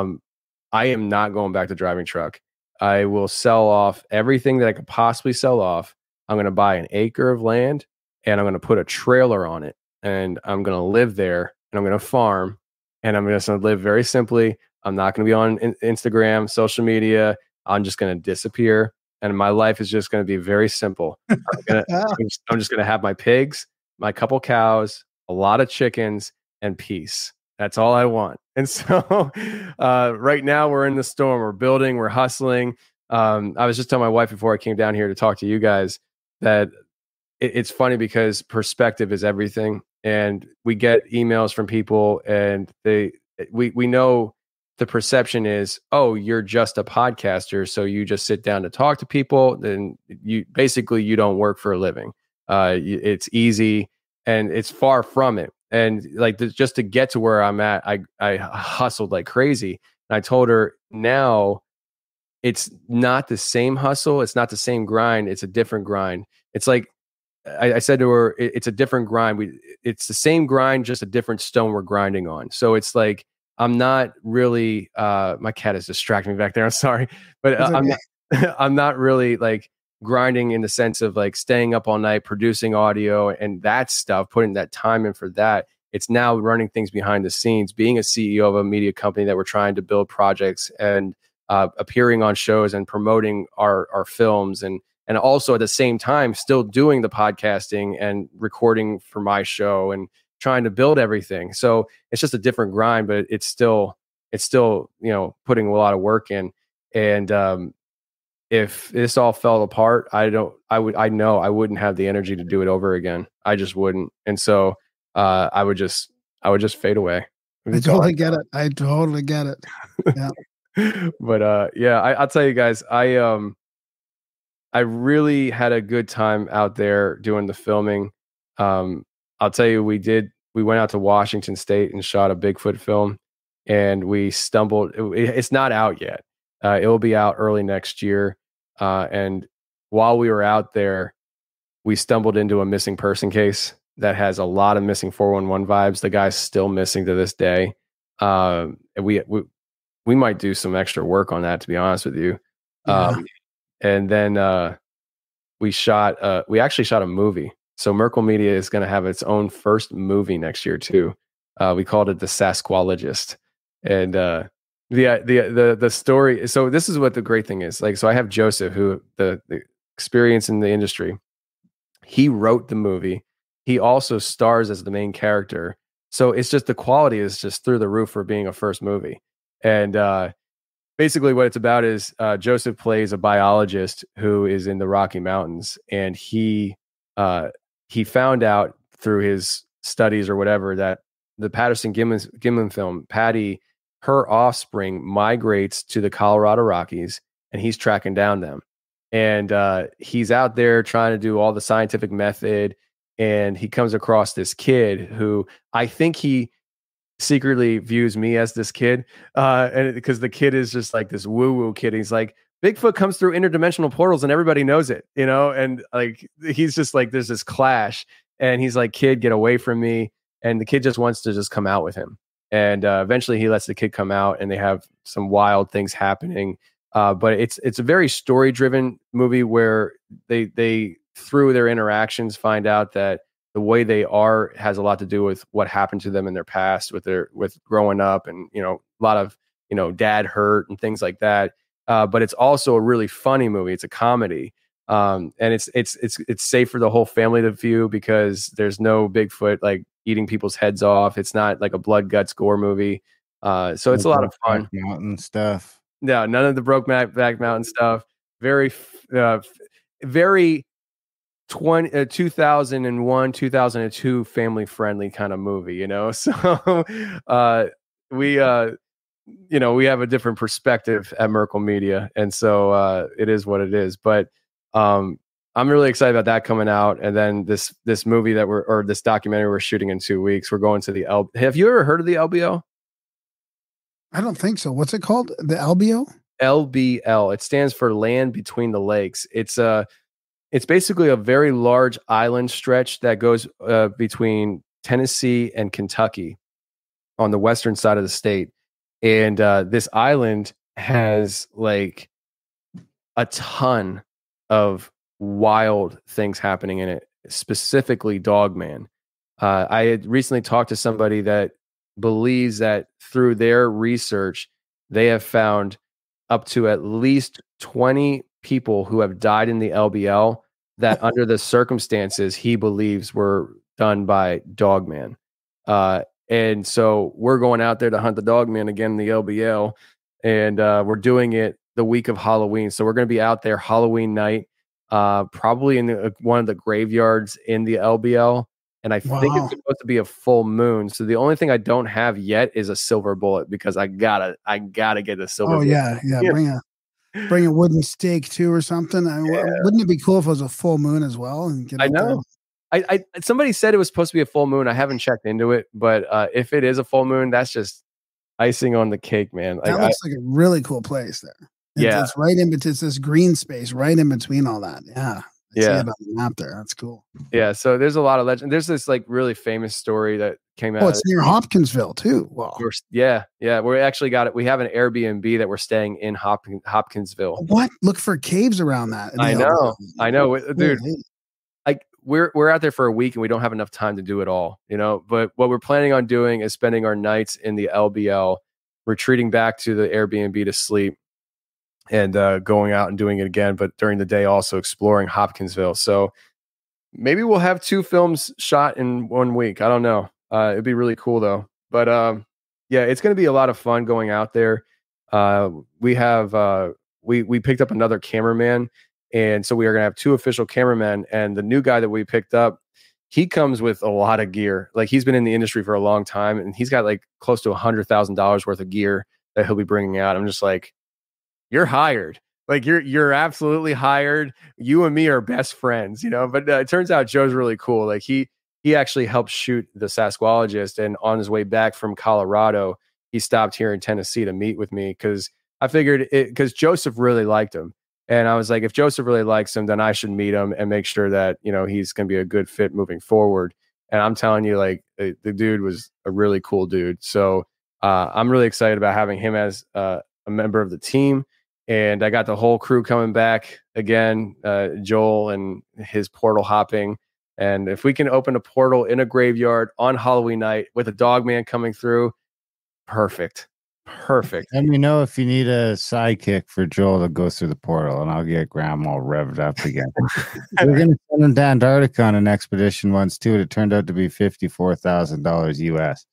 am not going back to driving truck. I will sell off everything that I could possibly sell off. I'm going to buy an acre of land and I'm going to put a trailer on it, and I'm going to live there, and I'm going to farm, and I'm just going to live very simply. I'm not going to be on Instagram, social media. I'm just going to disappear, and my life is just going to be very simple. I'm just going to have my pigs, my couple cows, a lot of chickens, and peace. That's all I want. And so right now we're in the storm. We're building. We're hustling. I was just telling my wife before I came down here to talk to you guys that it's funny because perspective is everything. And we get emails from people, and we know the perception is, oh, you're just a podcaster, so you just sit down to talk to people. Then you don't work for a living. It's easy, and it's far from it. And like just to get to where I'm at, I hustled like crazy. And I told her, now it's not the same hustle. It's not the same grind. It's a different grind. It's like I said to her, it's a different grind. It's the same grind, just a different stone we're grinding on. So it's like, I'm not really, my cat is distracting me back there. I'm sorry, but I'm not really like grinding in the sense of like staying up all night, producing audio and that stuff, putting that time in for that. It's now running things behind the scenes, being a CEO of a media company that we're trying to build projects and appearing on shows and promoting our films, and also at the same time still doing the podcasting and recording for my show and trying to build everything. So it's just a different grind, but it's still, you know, putting a lot of work in. And if this all fell apart, I wouldn't have the energy to do it over again. I just wouldn't. And so I would just fade away. I totally get it. Yeah. But yeah, I'll tell you guys, I really had a good time out there doing the filming. I'll tell you, we went out to Washington State and shot a Bigfoot film, and we stumbled. It's not out yet. It will be out early next year. And while we were out there, we stumbled into a missing person case that has a lot of missing 411 vibes. The guy's still missing to this day. We might do some extra work on that, to be honest with you. Yeah. And then we actually shot a movie. So Merkel Media is going to have its own first movie next year too. We called it The Sasquatchologist. And the story. So this is what the great thing is. Like, so I have Joseph, who the experience in the industry. He wrote the movie. He also stars as the main character. So it's just, the quality is just through the roof for being a first movie. And basically what it's about is Joseph plays a biologist who is in the Rocky Mountains, and he found out through his studies or whatever that the Patterson-Gimlin film, Patty, her offspring migrates to the Colorado Rockies, and he's tracking down them. And he's out there trying to do all the scientific method, and he comes across this kid who I think he secretly views me as this kid, and because the kid is just like this woo-woo kid. He's like, Bigfoot comes through interdimensional portals and everybody knows it, you know? And like, he's just like, there's this clash, and he's like, kid, get away from me. And the kid just wants to just come out with him. And eventually he lets the kid come out, and they have some wild things happening. But it's a very story driven movie where they through their interactions find out that the way they are has a lot to do with what happened to them in their past, with growing up, and, you know, a lot of, you know, dad hurt and things like that. But it's also a really funny movie. It's a comedy, and it's safe for the whole family to view, because there's no Bigfoot like eating people's heads off. It's not like a blood, guts, gore movie. So it's a lot of fun. Mountain stuff. No, none of the Brokeback Mountain stuff. Very, very 2001, 2002 family friendly kind of movie, you know. So you know, we have a different perspective at Merkel Media, and so it is what it is. But I'm really excited about that coming out, and then this movie that this documentary we're shooting in 2 weeks. We're going to the LBO. Have you ever heard of the LBO? I don't think so. What's it called? The LBO? LBL. It stands for Land Between the Lakes. It's basically a very large island stretch that goes between Tennessee and Kentucky on the western side of the state. And this island has like a ton of wild things happening in it, specifically Dogman. I had recently talked to somebody that believes that through their research, they have found up to at least 20 people who have died in the LBL that under the circumstances he believes were done by Dogman. And so we're going out there to hunt the Dogman again in the LBL, and we're doing it the week of Halloween. So we're going to be out there Halloween night, probably in one of the graveyards in the LBL. And I think it's supposed to be a full moon. So the only thing I don't have yet is a silver bullet, because I gotta get a silver. Oh yeah, bullet. Yeah. Bring a wooden stake too or something. Wouldn't it be cool if it was a full moon as well? And get I know. There? Somebody said it was supposed to be a full moon. I haven't checked into it, but if it is a full moon, that's just icing on the cake, man. Like, that looks like a really cool place there. It's right in between. It's this green space right in between all that. Yeah. I see about the map there. That's cool. Yeah. So there's a lot of legend. There's this like really famous story that came out. Oh, it's near Hopkinsville too. Wow. Yeah. We actually got it. We have an Airbnb that we're staying in Hopkinsville. What? Look for caves around that. I know, dude. We're out there for a week and we don't have enough time to do it all, you know, but what we're planning on doing is spending our nights in the LBL, retreating back to the Airbnb to sleep, and going out and doing it again, but during the day also exploring Hopkinsville. So maybe we'll have two films shot in 1 week. I don't know. It'd be really cool though. But yeah, it's going to be a lot of fun going out there. We picked up another cameraman. And so we are going to have two official cameramen, and the new guy that we picked up, he comes with a lot of gear. Like, he's been in the industry for a long time and he's got like close to $100,000 worth of gear that he'll be bringing out. I'm just like, you're hired. Like, you're absolutely hired. You and me are best friends, you know, but it turns out Joe's really cool. Like, he actually helped shoot The Sasquatchologist, and on his way back from Colorado, he stopped here in Tennessee to meet with me. Cause I figured it, cause Joseph really liked him. And I was like, if Joseph really likes him, then I should meet him and make sure that, you know, he's going to be a good fit moving forward. And I'm telling you, like, the dude was a really cool dude. So I'm really excited about having him as a member of the team. And I got the whole crew coming back again, Joel and his portal hopping. And if we can open a portal in a graveyard on Halloween night with a Dogman coming through, perfect. Perfect. Let me know if you need a sidekick for Joel to go through the portal, and I'll get Grandma revved up again. We're going to send him to Antarctica on an expedition once too. It turned out to be $54,000 US.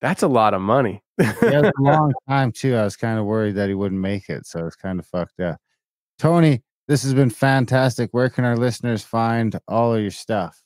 That's a lot of money. Yeah, a long time too. I was kind of worried that he wouldn't make it, so it's kind of fucked up. Tony, this has been fantastic. Where can our listeners find all of your stuff?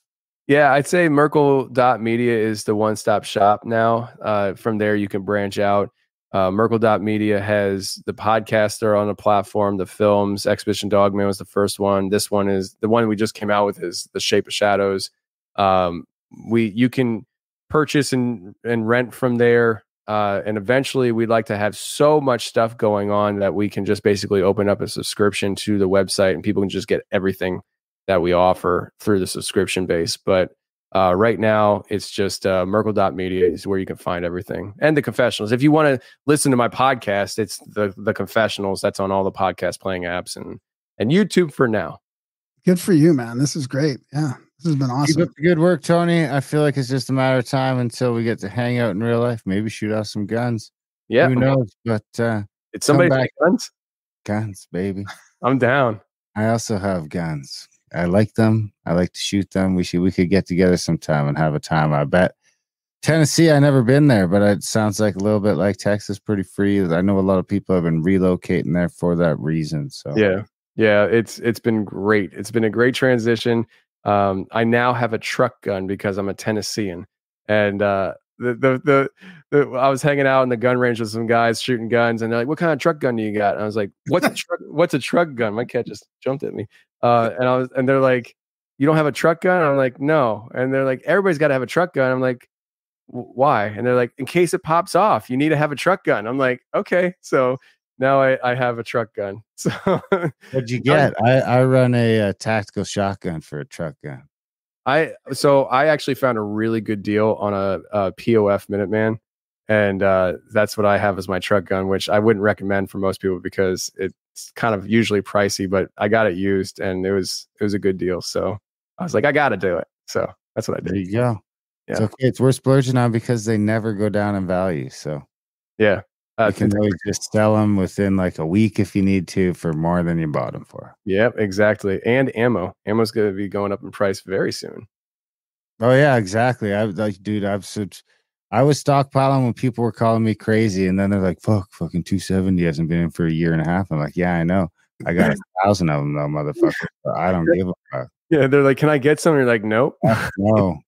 Yeah, I'd say Merkel.media is the one-stop shop now. From there, you can branch out. Merkel.media has the podcasts are on the platform, the films. Expedition Dogman was the first one. This one is the one we just came out with, is The Shape of Shadows. You can purchase and rent from there. And eventually we'd like to have so much stuff going on that we can just basically open up a subscription to the website, and people can just get everything that we offer through the subscription base. But right now, it's just Merkel.media is where you can find everything. And The Confessionals. If you want to listen to my podcast, it's the Confessionals. That's on all the podcast playing apps and YouTube for now. Good for you, man. This is great. Yeah, this has been awesome. Keep up the good work, Tony. I feel like it's just a matter of time until we get to hang out in real life. Maybe shoot off some guns. Yeah. Who knows? But did somebody say guns? Guns, baby. I'm down. I also have guns. I like them. I like to shoot them. We could get together sometime and have a time. I bet. Tennessee, I never been there, but it sounds like a little bit like Texas, pretty free. I know a lot of people have been relocating there for that reason. So yeah, it's been great. It's been a great transition. I now have a truck gun because I'm a Tennessean, and I was hanging out in the gun range with some guys shooting guns, and they're like, "What kind of truck gun do you got?" And I was like, "What's a truck gun?" My cat just jumped at me. And they're like, "You don't have a truck gun?" And I'm like, "No." And they're like, "Everybody's got to have a truck gun." I'm like, "Why?" And they're like, "In case it pops off, you need to have a truck gun." I'm like, "Okay." So now I have a truck gun. So what'd you get? I run a tactical shotgun for a truck gun. So I actually found a really good deal on a POF Minuteman. And that's what I have as my truck gun, which I wouldn't recommend for most people because it's kind of usually pricey, but I got it used and it was a good deal. So I was like, I got to do it. So that's what I did. There you go. Yeah. It's okay. It's worth splurging on because they never go down in value. So yeah, you can always just sell them within like a week if you need to for more than you bought them for. Yep, exactly. And ammo's going to be going up in price very soon. Oh yeah, exactly. I like, dude, I was stockpiling when people were calling me crazy, and then they're like, "Fuck, fucking 270 hasn't been in for a year and a half." I'm like, "Yeah, I know. I got 1,000 of them, though, motherfucker. So I don't give a fuck." Yeah, they're like, "Can I get some?" You're like, "Nope, no.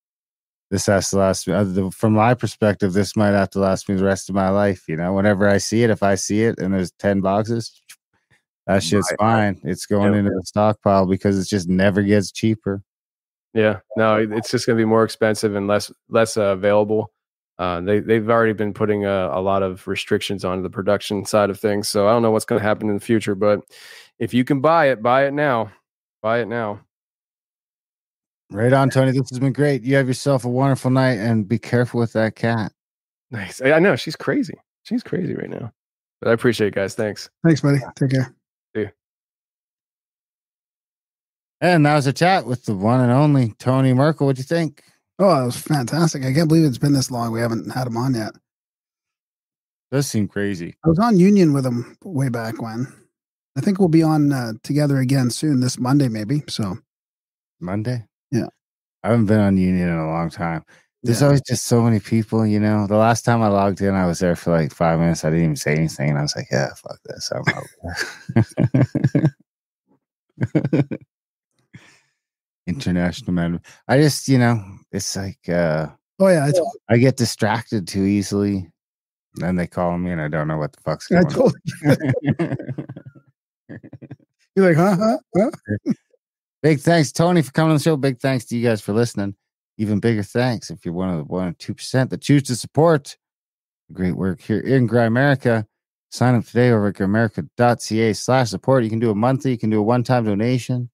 This has to last me. From my perspective, this might have to last me the rest of my life. You know, whenever I see it, if I see it, and there's 10 boxes, that shit's fine. It's going into the stockpile because it just never gets cheaper. Yeah, no, it's just gonna be more expensive and less available." They've already been putting a lot of restrictions on the production side of things. So I don't know what's going to happen in the future, but if you can buy it now. Right on, Tony. This has been great. You have yourself a wonderful night, and be careful with that cat. Nice. I know. She's crazy. She's crazy right now. But I appreciate it, guys. Thanks. Thanks, buddy. Take care. See you. And that was a chat with the one and only Tony Merkel. What'd you think? Oh, it was fantastic. I can't believe it's been this long. We haven't had him on yet. Does seem crazy. I was on Union with him way back when. I think we'll be on together again soon, this Monday maybe. So Monday? Yeah. I haven't been on Union in a long time. There's always just so many people, you know. The last time I logged in, I was there for like 5 minutes. I didn't even say anything. And I was like, yeah, fuck this. I'm over. International man. I just, you know, it's like, oh yeah, I get distracted too easily. Then they call me and I don't know what the fuck's going on. You're like, huh? Huh? Big thanks, Tony, for coming on the show. Big thanks to you guys for listening. Even bigger thanks if you're one of the 1 or 2% that choose to support the great work here in Grimerica. Sign up today over at grimerica.ca/support. You can do a monthly, you can do a one-time donation.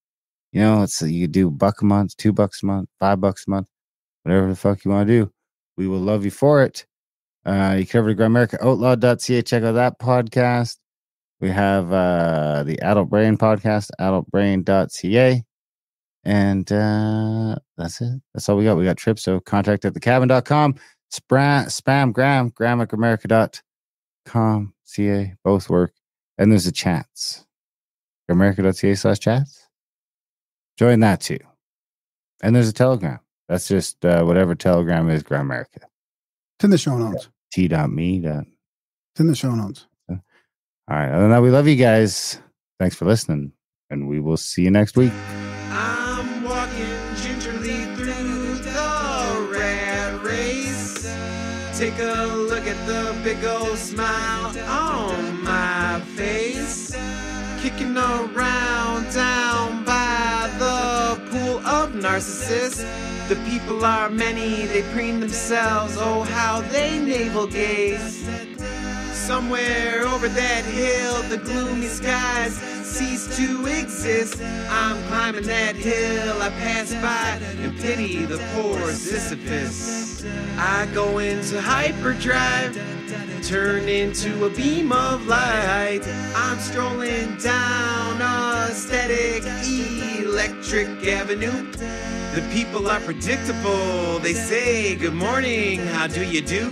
You know, it's you could do $1 a month, $2 a month, $5 a month, whatever the fuck you want to do. We will love you for it. You can over to Grimerica, outlawed.ca. Check out that podcast. We have the Adult Brain podcast, adultbrain.ca. And that's it. That's all we got. We got trips. So contact at thecabin.com. Spam gram at grimerica.com. CA. Both work. And there's the chats. Grimerica.ca/chats. Join that too. And there's a Telegram. That's just whatever Telegram is, Grimerica. It's in the show notes. T.me. It's in the show notes. All right. Other than that, we love you guys. Thanks for listening. And we will see you next week. I'm walking gingerly through the rat race. Take a look at the big old smile on my face. Kicking around down by the pool of narcissists. The people are many, they preen themselves, oh how they navel gaze. Somewhere over that hill, the gloomy skies cease to exist. I'm climbing that hill, I pass by and pity the poor Sisyphus. I go into hyperdrive, turn into a beam of light. I'm strolling down a static electric avenue. The people are predictable, they say good morning, how do you do?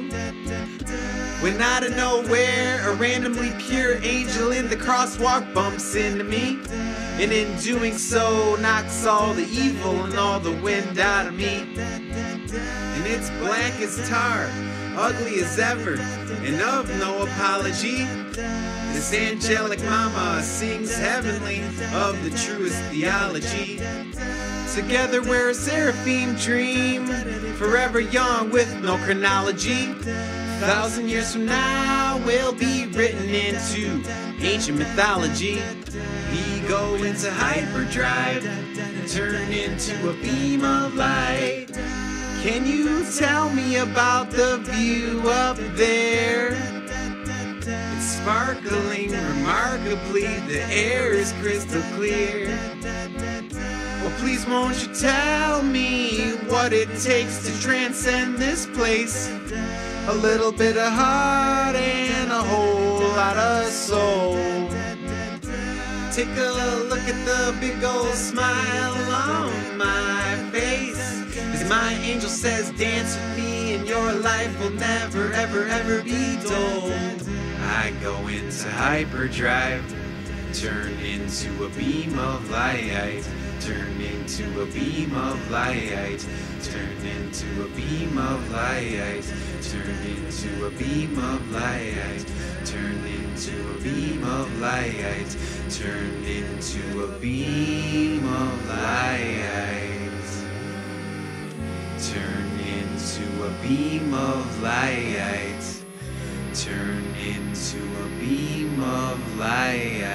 When out of nowhere, a randomly pure angel in the crosswalk bumps into me, and in doing so, knocks all the evil and all the wind out of me. And it's black as tar, ugly as ever, and of no apology. This angelic mama sings heavenly of the truest theology. Together we're a seraphim dream, forever young with no chronology. 1,000 years from now, we'll be written into ancient mythology. We go into hyperdrive, turn into a beam of light. Can you tell me about the view up there? It's sparkling remarkably, the air is crystal clear. Well, please won't you tell me what it takes to transcend this place? A little bit of heart and a whole lot of soul. Take a look at the big old smile on my face. As my angel says, dance with me and your life will never, ever, ever be dull. I go into hyperdrive, turn into a beam of light. Turn into a beam of light. Turn into a beam of light. Turn into a beam of light. Turn into a beam of light. Turn into a beam of light. Turn into a beam of light. Turn into a beam of light.